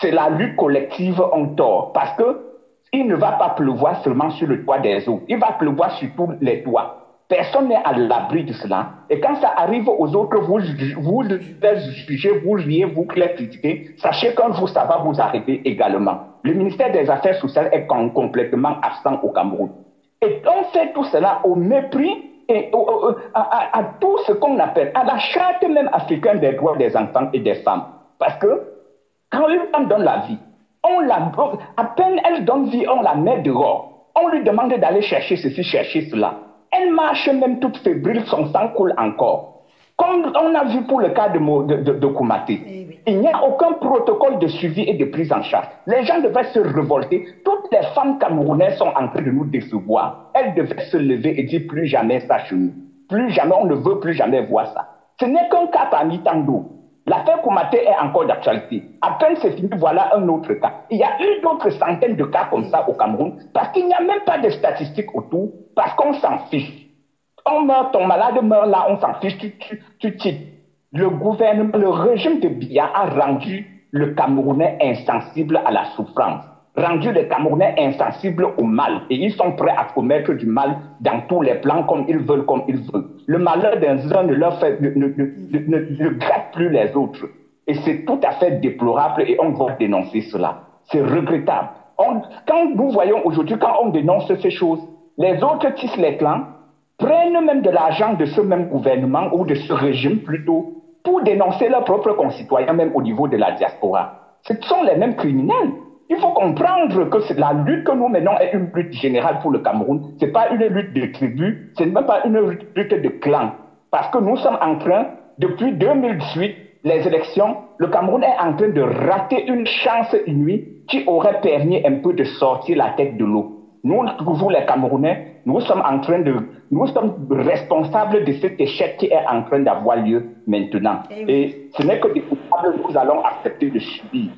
c'est la lutte collective ont tort parce que il ne va pas pleuvoir seulement sur le toit des autres. Il va pleuvoir sur tous les toits. Personne n'est à l'abri de cela. Et quand ça arrive aux autres, vous les jugez, vous riez, vous les critiquez. Sachez qu'un jour, ça va vous arriver également. Le ministère des Affaires sociales est complètement absent au Cameroun. Et on fait tout cela au mépris et à tout ce qu'on appelle, à la charte même africaine des droits des enfants et des femmes. Parce que quand une femme donne la vie, à peine elle donne vie, on la met dehors. On lui demande d'aller chercher ceci, chercher cela. Elle marche même toute fébrile, son sang coule encore. Comme on a vu pour le cas de Koumateke, il n'y a aucun protocole de suivi et de prise en charge. Les gens devaient se révolter. Toutes les femmes camerounaises sont en train de nous décevoir. Elles devaient se lever et dire plus jamais ça chez nous. Plus jamais, on ne veut plus jamais voir ça. Ce n'est qu'un cas parmi tant d'autres. L'affaire Koumateke est encore d'actualité. À peine c'est fini, voilà un autre cas. Il y a eu d'autres centaines de cas comme ça au Cameroun parce qu'il n'y a même pas de statistiques autour, parce qu'on s'en fiche. On meurt, ton malade meurt là, on s'en fiche, tu titres. Le gouvernement, le régime de Biya a rendu le Camerounais insensible à la souffrance, rendu les Camerounais insensibles au mal. Et ils sont prêts à commettre du mal dans tous les plans, comme ils veulent. Le malheur des uns ne gratte plus les autres. Et c'est tout à fait déplorable et on doit dénoncer cela. C'est regrettable. Quand nous voyons aujourd'hui, quand on dénonce ces choses, les autres tissent les clans, prennent même de l'argent de ce même gouvernement ou de ce régime plutôt, pour dénoncer leurs propres concitoyens, même au niveau de la diaspora. Ce sont les mêmes criminels. Il faut comprendre que la lutte que nous menons est une lutte générale pour le Cameroun. Ce n'est pas une lutte de tribus, ce n'est même pas une lutte de clans. Parce que nous sommes en train, depuis 2018, les élections, le Cameroun est en train de rater une chance inouïe qui aurait permis un peu de sortir la tête de l'eau. Nous, toujours les Camerounais, nous sommes responsables de cet échec qui est en train d'avoir lieu maintenant. Et ce n'est que des coupables que nous allons accepter de subir.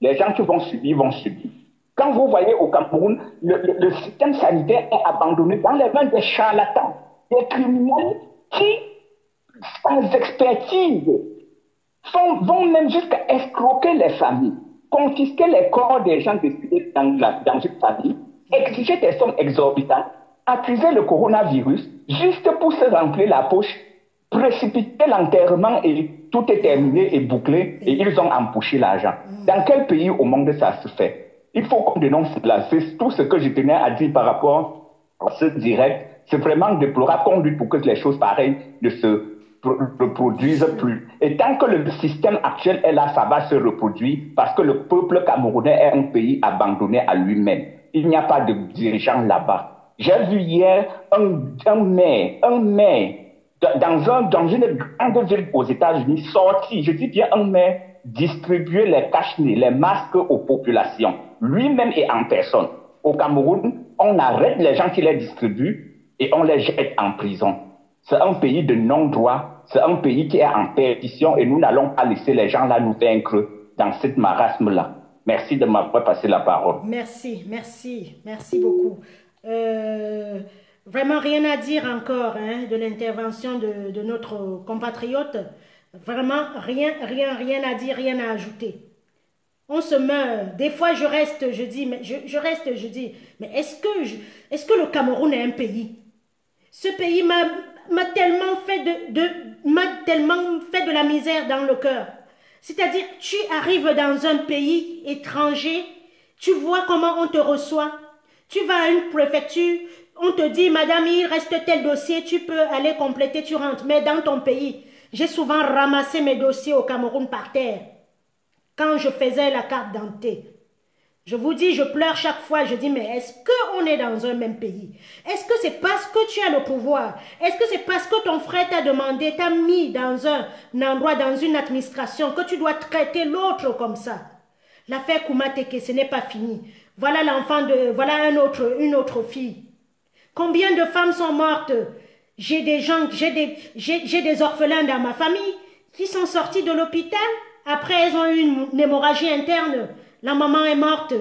Les gens qui vont subir, vont subir. Quand vous voyez au Cameroun, le système sanitaire est abandonné dans les mains des charlatans, des criminels qui, sans expertise, vont même jusqu'à escroquer les familles, confisquer les corps des gens décédés dans une famille, exiger des sommes exorbitantes, accuser le coronavirus, juste pour se remplir la poche, précipiter l'enterrement et tout est terminé et bouclé et ils ont empoché l'argent. Dans quel pays au monde ça se fait? Il faut qu'on dénonce là. C'est tout ce que je tenais à dire par rapport à ce direct. C'est vraiment déplorable qu'on lutte pour que les choses pareilles ne se reproduisent plus. Et tant que le système actuel est là, ça va se reproduire parce que le peuple camerounais est un pays abandonné à lui-même. Il n'y a pas de dirigeant là-bas. J'ai vu hier un maire dans une grande ville aux États-Unis sorti, je dis bien un maire, distribuer les cache-nez, les masques aux populations, lui-même et en personne. Au Cameroun, on arrête les gens qui les distribuent et on les jette en prison. C'est un pays de non-droit, c'est un pays qui est en perdition et nous n'allons pas laisser les gens là nous vaincre dans cette marasme-là. Merci de m'avoir passé la parole. Merci, merci, merci beaucoup. Vraiment rien à dire encore hein, de l'intervention de notre compatriote. Vraiment rien à dire, rien à ajouter. On se meurt. Des fois, je dis, mais est-ce que le Cameroun est un pays? Ce pays m'a tellement fait de la misère dans le cœur. C'est-à-dire, tu arrives dans un pays étranger, tu vois comment on te reçoit. Tu vas à une préfecture, on te dit, madame, il reste tel dossier, tu peux aller compléter, tu rentres. Mais dans ton pays, j'ai souvent ramassé mes dossiers au Cameroun par terre. Quand je faisais la carte d'identité, je vous dis, je pleure chaque fois, je dis, mais est-ce qu'on est dans un même pays? Est-ce que c'est parce que tu as le pouvoir? Est-ce que c'est parce que ton frère t'a demandé, t'a mis dans un endroit, dans une administration, que tu dois traiter l'autre comme ça? L'affaire Koumateke, ce n'est pas fini. Voilà l'enfant de... Voilà une autre fille. Combien de femmes sont mortes? J'ai des gens... J'ai des orphelins dans ma famille qui sont sortis de l'hôpital. Après, elles ont eu une hémorragie interne. La maman est morte.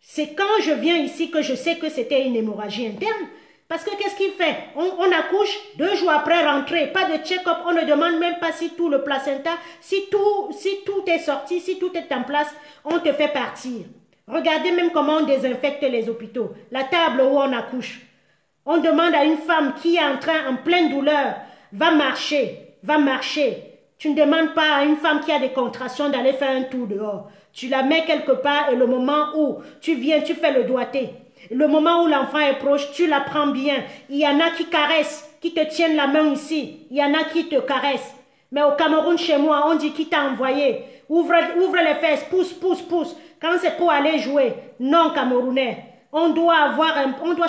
C'est quand je viens ici que je sais que c'était une hémorragie interne. Parce que qu'est-ce qu'il fait? On accouche 2 jours après rentrée. Pas de check-up. On ne demande même pas si tout le placenta, si tout est sorti, si tout est en place. On te fait partir. Regardez même comment on désinfecte les hôpitaux. La table où on accouche. On demande à une femme qui est en pleine douleur, va marcher, va marcher. Tu ne demandes pas à une femme qui a des contractions d'aller faire un tour dehors. Tu la mets quelque part et le moment où tu viens, tu fais le doigté. Le moment où l'enfant est proche, tu la prends bien. Il y en a qui caressent, qui te tiennent la main ici. Il y en a qui te caressent. Mais au Cameroun, chez moi, on dit qui t'a envoyé. Ouvre les fesses, pousse, pousse, pousse. Quand c'est pour aller jouer, non Camerounais. On doit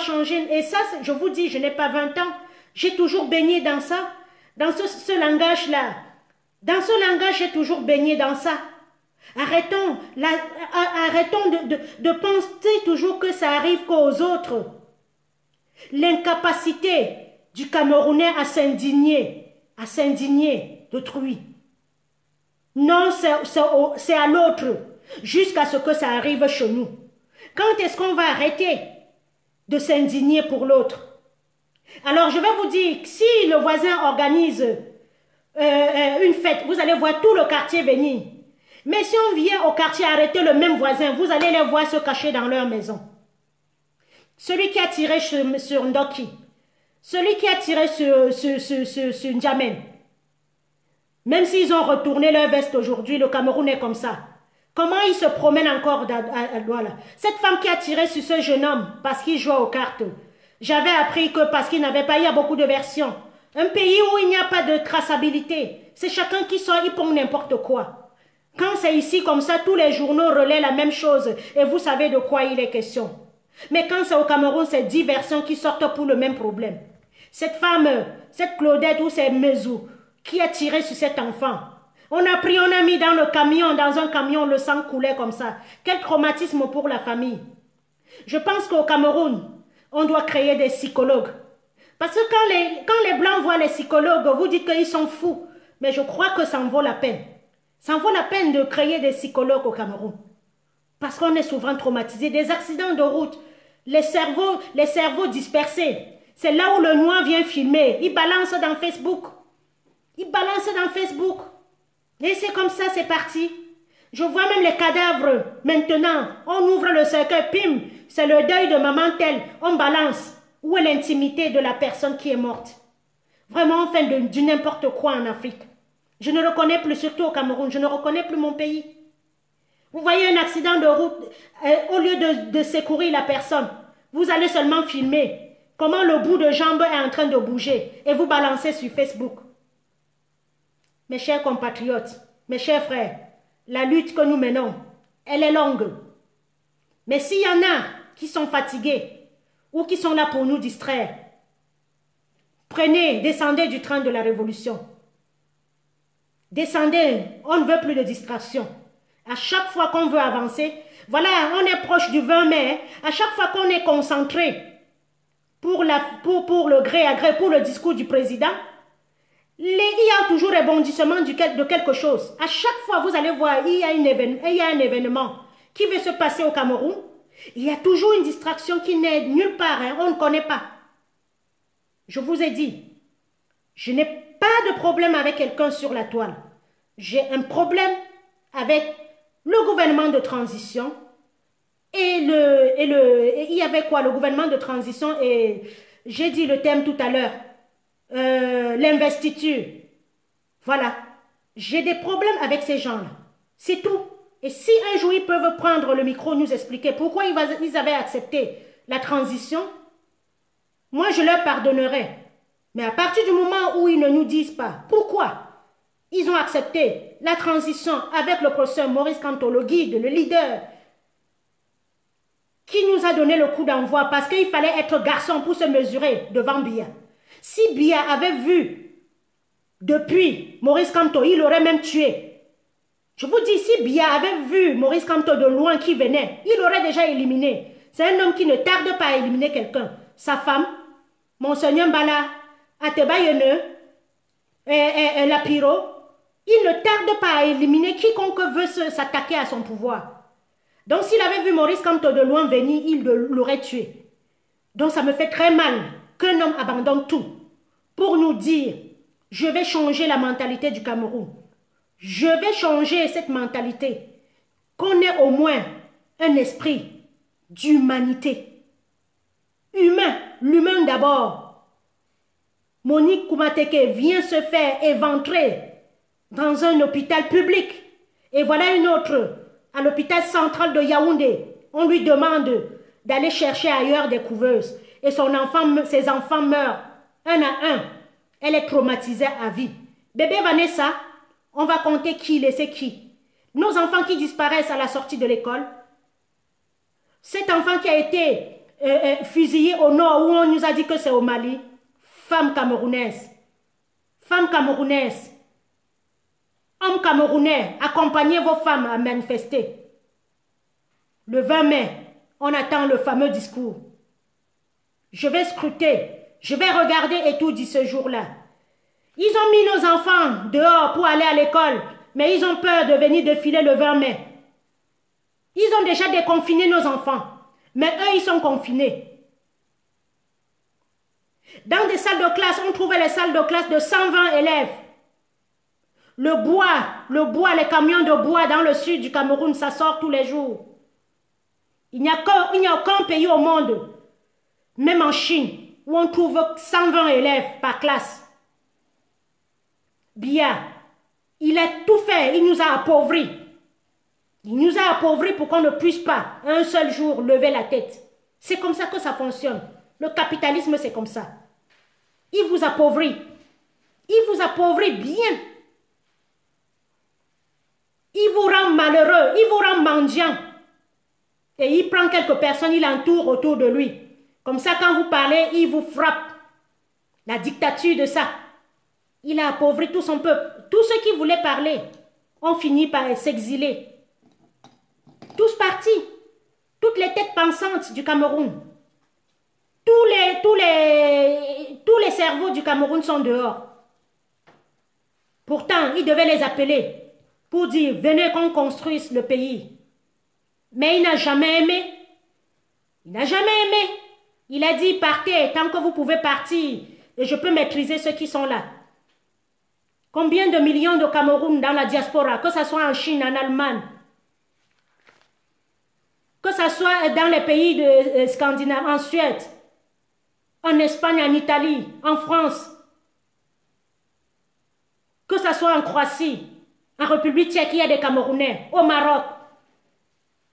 changer. Et ça, je vous dis, je n'ai pas 20 ans. J'ai toujours baigné dans ça. Dans ce langage-là. Dans ce langage, j'ai toujours baigné dans ça. Arrêtons de penser toujours que ça arrive qu'aux autres. L'incapacité du Camerounais à s'indigner d'autrui. Non, c'est à l'autre, jusqu'à ce que ça arrive chez nous. Quand est-ce qu'on va arrêter de s'indigner pour l'autre? Alors je vais vous dire, si le voisin organise une fête, vous allez voir tout le quartier venir. Mais si on vient au quartier arrêter le même voisin, vous allez les voir se cacher dans leur maison. Celui qui a tiré sur Ndoki, celui qui a tiré sur Ndjamen. Même s'ils ont retourné leur veste aujourd'hui, le Cameroun est comme ça. Comment ils se promènent encore à Douala? Cette femme qui a tiré sur ce jeune homme parce qu'il jouait aux cartes. J'avais appris que parce qu'il n'avait pas, il y a beaucoup de versions. Un pays où il n'y a pas de traçabilité, c'est chacun qui sort, il pond n'importe quoi. Quand c'est ici comme ça, tous les journaux relaient la même chose et vous savez de quoi il est question. Mais quand c'est au Cameroun, c'est 10 versions qui sortent pour le même problème. Cette femme, cette Claudette ou cette Mezou qui a tiré sur cet enfant. On a pris, on a mis dans le camion, dans un camion, le sang coulait comme ça. Quel traumatisme pour la famille. Je pense qu'au Cameroun, on doit créer des psychologues. Parce que quand les Blancs voient les psychologues, vous dites qu'ils sont fous. Mais je crois que ça en vaut la peine. Ça en vaut la peine de créer des psychologues au Cameroun. Parce qu'on est souvent traumatisé. Des accidents de route, les cerveaux dispersés. C'est là où le noir vient filmer. Il balance dans Facebook. Il balance dans Facebook. Et c'est comme ça, c'est parti. Je vois même les cadavres. Maintenant, on ouvre le cercueil, pim, c'est le deuil de maman telle. On balance. Où est l'intimité de la personne qui est morte? Vraiment, on fait du n'importe quoi en Afrique. Je ne reconnais plus, surtout au Cameroun, je ne reconnais plus mon pays. Vous voyez un accident de route, au lieu de secourir la personne, vous allez seulement filmer comment le bout de jambe est en train de bouger et vous balancez sur Facebook. Mes chers compatriotes, mes chers frères, la lutte que nous menons, elle est longue. Mais s'il y en a qui sont fatigués ou qui sont là pour nous distraire, prenez, descendez du train de la révolution. Descendez, on ne veut plus de distraction. À chaque fois qu'on veut avancer, voilà, on est proche du 20 mai, à chaque fois qu'on est concentré pour le gré à gré, pour le discours du président, il y a toujours rebondissement de quelque chose. À chaque fois, vous allez voir, il y a un événement qui va se passer au Cameroun. Il y a toujours une distraction qui n'est nulle part, hein, on ne connaît pas. Je vous ai dit, je n'ai pas de problème avec quelqu'un sur la toile. J'ai un problème avec le gouvernement de transition et il y avait quoi? Le gouvernement de transition et j'ai dit le thème tout à l'heure, l'investiture. Voilà, j'ai des problèmes avec ces gens-là, c'est tout. Et si un jour ils peuvent prendre le micro, nous expliquer pourquoi ils avaient accepté la transition, moi je leur pardonnerai. Mais à partir du moment où ils ne nous disent pas pourquoi ils ont accepté la transition avec le professeur Maurice Kamto, le guide, le leader, qui nous a donné le coup d'envoi parce qu'il fallait être garçon pour se mesurer devant Biya. Si Biya avait vu depuis Maurice Kamto, il aurait même tué. Je vous dis, si Biya avait vu Maurice Kamto de loin qui venait, il aurait déjà éliminé. C'est un homme qui ne tarde pas à éliminer quelqu'un. Sa femme, Monseigneur Mbala, Atebayene, et Lapiro, il ne tarde pas à éliminer quiconque veut s'attaquer à son pouvoir. Donc s'il avait vu Maurice Kamto de loin venir, il l'aurait tué. Donc ça me fait très mal qu'un homme abandonne tout pour nous dire « Je vais changer la mentalité du Cameroun. Je vais changer cette mentalité. Qu'on ait au moins un esprit d'humanité. Humain, l'humain d'abord. » Monique Koumateke vient se faire éventrer dans un hôpital public. Et voilà une autre, à l'hôpital central de Yaoundé. On lui demande d'aller chercher ailleurs des couveuses. Et ses enfants meurent, un à un. Elle est traumatisée à vie. Bébé Vanessa, on va compter qui, laisser qui. Nos enfants qui disparaissent à la sortie de l'école. Cet enfant qui a été fusillé au nord, où on nous a dit que c'est au Mali. Femme camerounaise. Femme camerounaise. Hommes camerounais, accompagnez vos femmes à manifester. Le 20 mai, on attend le fameux discours. Je vais scruter, je vais regarder et tout dit ce jour-là. Ils ont mis nos enfants dehors pour aller à l'école, mais ils ont peur de venir défiler le 20 mai. Ils ont déjà déconfiné nos enfants, mais eux, ils sont confinés. Dans des salles de classe, on trouvait les salles de classe de 120 élèves. Le bois, les camions de bois dans le sud du Cameroun, ça sort tous les jours. Il n'y a aucun pays au monde, même en Chine, où on trouve 120 élèves par classe. Biya, il a tout fait, il nous a appauvris. Il nous a appauvris pour qu'on ne puisse pas, un seul jour, lever la tête. C'est comme ça que ça fonctionne. Le capitalisme, c'est comme ça. Il vous appauvrit. Il vous appauvrit bien. Il vous rend malheureux, il vous rend mendiant. Et il prend quelques personnes, il entoure autour de lui. Comme ça, quand vous parlez, il vous frappe. La dictature de ça. Il a appauvri tout son peuple. Tous ceux qui voulaient parler ont fini par s'exiler. Tous partis. Toutes les têtes pensantes du Cameroun. Tous les cerveaux du Cameroun sont dehors. Pourtant, il devait les appeler pour dire, venez qu'on construise le pays. Mais il n'a jamais aimé. Il n'a jamais aimé. Il a dit, partez, tant que vous pouvez partir, et je peux maîtriser ceux qui sont là. Combien de millions de Cameroun dans la diaspora, que ce soit en Chine, en Allemagne, que ce soit dans les pays de Scandinave, en Suède, en Espagne, en Italie, en France, que ce soit en Croatie, en République tchèque, il y a des Camerounais, au Maroc,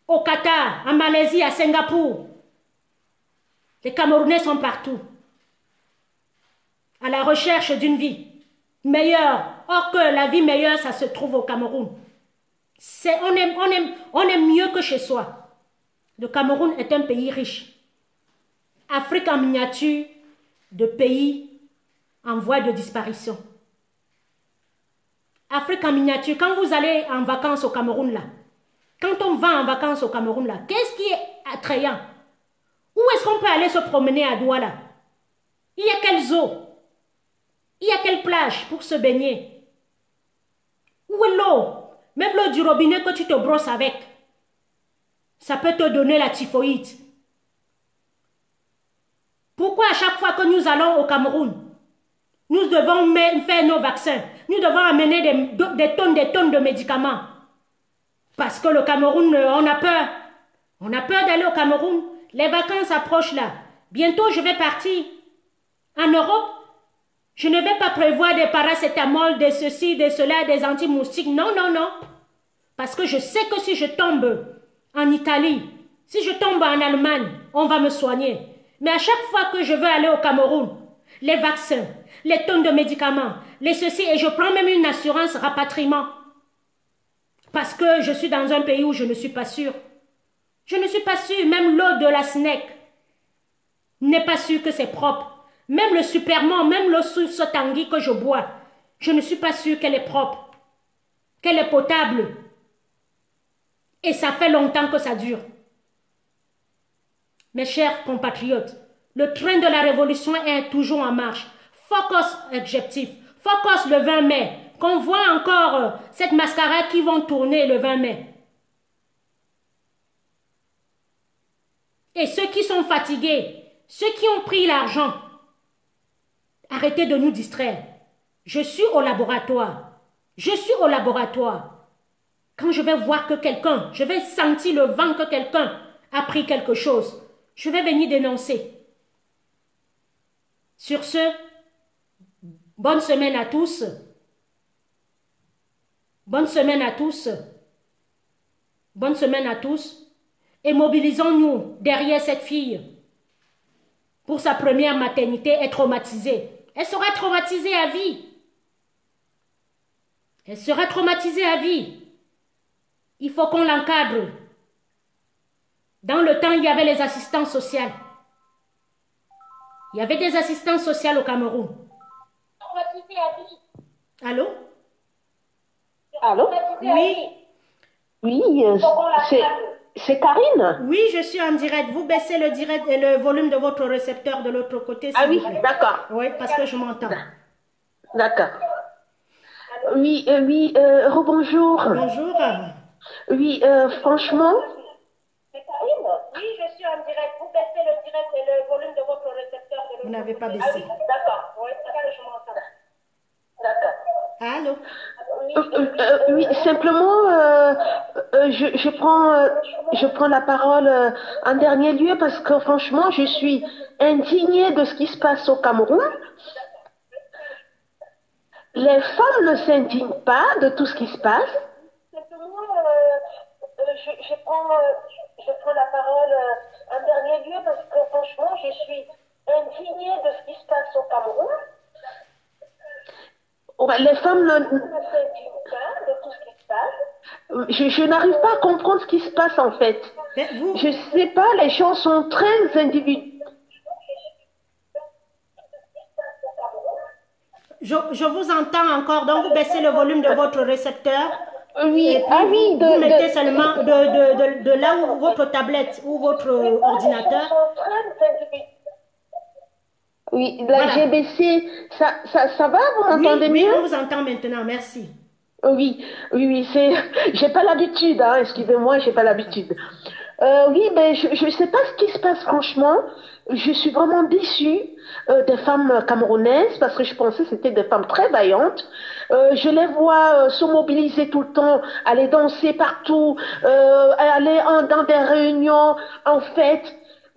au Qatar, en Malaisie, à Singapour. Les Camerounais sont partout, à la recherche d'une vie meilleure. Or que la vie meilleure, ça se trouve au Cameroun. On aime mieux que chez soi. Le Cameroun est un pays riche. Afrique en miniature de pays en voie de disparition. Afrique en miniature, quand vous allez en vacances au Cameroun là, quand on va en vacances au Cameroun là, qu'est-ce qui est attrayant? Où est-ce qu'on peut aller se promener à Douala? Il y a quelles eaux? Il y a quelle plage pour se baigner? Où est l'eau? Même l'eau du robinet que tu te brosses avec, ça peut te donner la typhoïde. Pourquoi à chaque fois que nous allons au Cameroun, nous devons faire nos vaccins, nous devons amener des tonnes de médicaments? Parce que le Cameroun, on a peur. On a peur d'aller au Cameroun. Les vacances approchent là. Bientôt, je vais partir en Europe. Je ne vais pas prévoir des paracétamol, des ceci, des cela, des anti-moustiques. Non, non, non. Parce que je sais que si je tombe en Italie, si je tombe en Allemagne, on va me soigner. Mais à chaque fois que je veux aller au Cameroun, les vaccins, les tonnes de médicaments, les ceci, et je prends même une assurance rapatriement. Parce que je suis dans un pays où je ne suis pas sûre. Je ne suis pas sûre, même l'eau de la SNEC n'est pas sûre que c'est propre. Même le Superman, même l'eau sous ce tanguy que je bois, je ne suis pas sûre qu'elle est propre, qu'elle est potable. Et ça fait longtemps que ça dure. Mes chers compatriotes, le train de la révolution est toujours en marche. Focus objectif, focus le 20 mai, qu'on voit encore cette mascarade qui vont tourner le 20 mai. Et ceux qui sont fatigués, ceux qui ont pris l'argent, arrêtez de nous distraire. Je suis au laboratoire. Je suis au laboratoire. Quand je vais voir que quelqu'un, je vais sentir le vent que quelqu'un a pris quelque chose, je vais venir dénoncer. Sur ce, bonne semaine à tous. Bonne semaine à tous. Bonne semaine à tous. Et mobilisons-nous derrière cette fille. Pour sa première maternité, est traumatisée. Elle sera traumatisée à vie. Elle sera traumatisée à vie. Il faut qu'on l'encadre. Dans le temps, il y avait les assistants sociaux. Il y avait des assistants sociaux au Cameroun. Traumatisée à vie. Allô? Allô? Oui. Oui, c'est Karine? Oui, je suis en direct. Vous baissez le direct et le volume de votre récepteur de l'autre côté. Ah oui, d'accord. Oui, parce que je m'entends. D'accord. Oui, oui, rebonjour. Bonjour. Oui, franchement. C'est Karine? Oui, je suis en direct. Vous baissez le direct et le volume de votre récepteur de l'autre côté. Vous n'avez pas baissé. Ah oui, d'accord. Oui, parce que je m'entends. D'accord. Allô? Oui, simplement, je prends la parole en dernier lieu parce que franchement, je suis indignée de ce qui se passe au Cameroun. Les femmes ne s'indignent pas de tout ce qui se passe. Simplement, je prends la parole en dernier lieu parce que franchement, je suis indignée de ce qui se passe au Cameroun. Les femmes ne s'indignent pas de tout ce qui se passe. Je n'arrive pas à comprendre ce qui se passe en fait. Je ne sais pas, les gens sont très individuels. Je vous entends encore, donc vous baissez le volume de votre récepteur. Oui, et puis ah oui, vous mettez seulement de là où votre tablette ou votre ordinateur. Oui, la voilà. GBC, ça va, vous m'entendez mieux? Oui, on vous entend maintenant, merci. Oui, oui, oui, c'est... J'ai pas l'habitude, hein, excusez-moi, j'ai pas l'habitude. Oui, mais je sais pas ce qui se passe, franchement. Je suis vraiment déçue des femmes camerounaises, parce que je pensais que c'était des femmes très vaillantes. Je les vois se mobiliser tout le temps, aller danser partout, aller dans des réunions, en fête.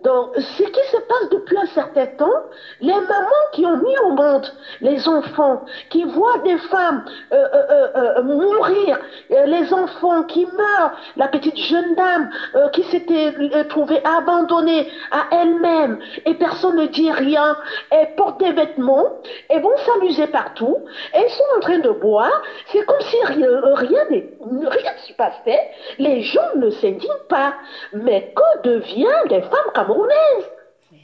Donc, ce qui se passe depuis un certain temps, les mamans qui ont mis au monde les enfants, qui voient des femmes mourir, les enfants qui meurent, la petite jeune dame qui s'était trouvée abandonnée à elle-même et personne ne dit rien, elles portent des vêtements, elles vont s'amuser partout, elles sont en train de boire, c'est comme si rien ne se passait, les gens ne s'indignent pas. Mais que devient des femmes camerounaises? Que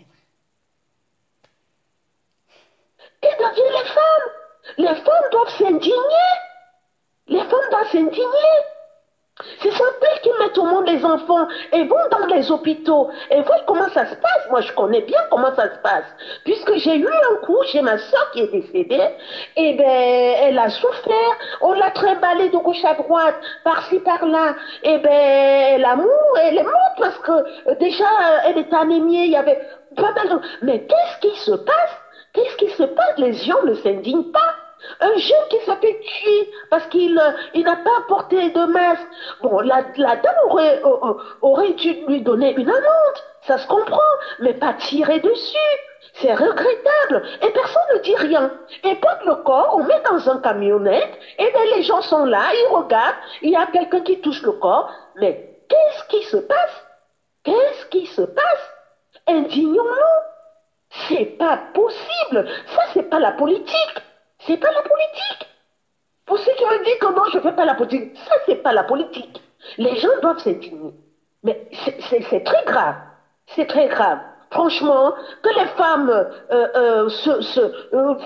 deviennent les femmes? Les femmes doivent s'indigner. Les femmes doivent s'indigner. C'est sans peine qu'ils mettent au monde les enfants et vont dans les hôpitaux et voient comment ça se passe. Moi, je connais bien comment ça se passe. Puisque j'ai eu un coup, j'ai ma soeur qui est décédée, et ben, elle a souffert. On l'a trimballée de gauche à droite, par-ci, par-là. Et ben, l'amour, elle est morte parce que déjà, elle était anémiée, il y avait pas mal de... Mais qu'est-ce qui se passe? Qu'est-ce qui se passe? Les gens ne s'indignent pas. Un jeune qui s'appelle tuer parce qu'il n'a pas porté de masque. Bon, la dame aurait dû lui donner une amende, ça se comprend, mais pas tirer dessus. C'est regrettable. Et personne ne dit rien. Et porte le corps, on met dans un camionnette, et bien les gens sont là, ils regardent, il y a quelqu'un qui touche le corps. Mais qu'est-ce qui se passe? Qu'est-ce qui se passe? Indignons-nous. C'est pas possible. Ça, c'est pas la politique. C'est pas la politique. Pour ceux qui ont dit que non, je ne fais pas la politique, ça, c'est pas la politique. Les gens doivent s'indigner. Mais c'est très grave. C'est très grave. Franchement, que les femmes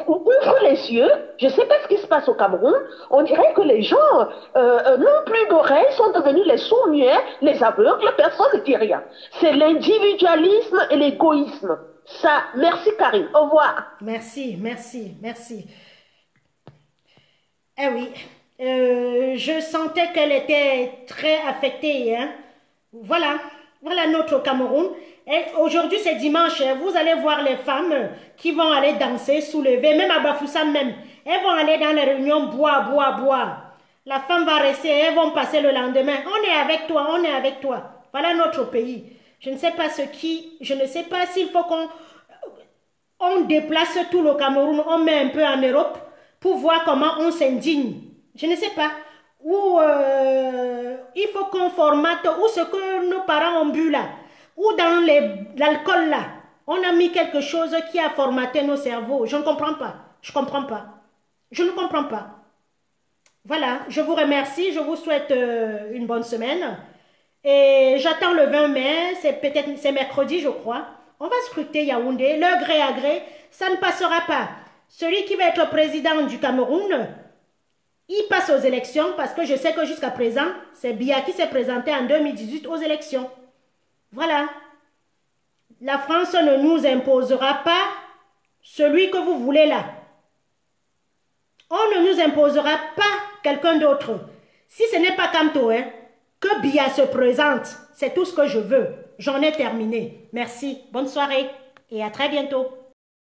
ouvrent les yeux, je ne sais pas ce qui se passe au Cameroun, on dirait que les gens n'ont plus d'oreilles, sont devenus les sourds-muets, les aveugles, personne ne dit rien. C'est l'individualisme et l'égoïsme. Ça, merci Karine, au revoir. Merci, merci, merci. Eh oui, je sentais qu'elle était très affectée, hein. Voilà, voilà notre Cameroun. Et aujourd'hui, c'est dimanche, vous allez voir les femmes qui vont aller danser, soulever, même à Bafoussam même. Elles vont aller dans les réunions, boire, boire, boire. La femme va rester, elles vont passer le lendemain. On est avec toi, on est avec toi. Voilà notre pays. Je ne sais pas je ne sais pas s'il faut qu'on déplace tout le Cameroun, on met un peu en Europe, pour voir comment on s'indigne. Je ne sais pas. Ou il faut qu'on formate, ou ce que nos parents ont bu là, ou dans l'alcool là. On a mis quelque chose qui a formaté nos cerveaux. Je ne comprends pas. Je ne comprends pas. Je ne comprends pas. Voilà, je vous remercie. Je vous souhaite une bonne semaine. Et j'attends le 20 mai, c'est mercredi je crois. On va scruter Yaoundé, le gré à gré, ça ne passera pas. Celui qui va être président du Cameroun, il passe aux élections parce que je sais que jusqu'à présent, c'est Biya qui s'est présenté en 2018 aux élections. Voilà. La France ne nous imposera pas celui que vous voulez là. On ne nous imposera pas quelqu'un d'autre. Si ce n'est pas Kamto, hein, que Biya se présente. C'est tout ce que je veux. J'en ai terminé. Merci. Bonne soirée et à très bientôt.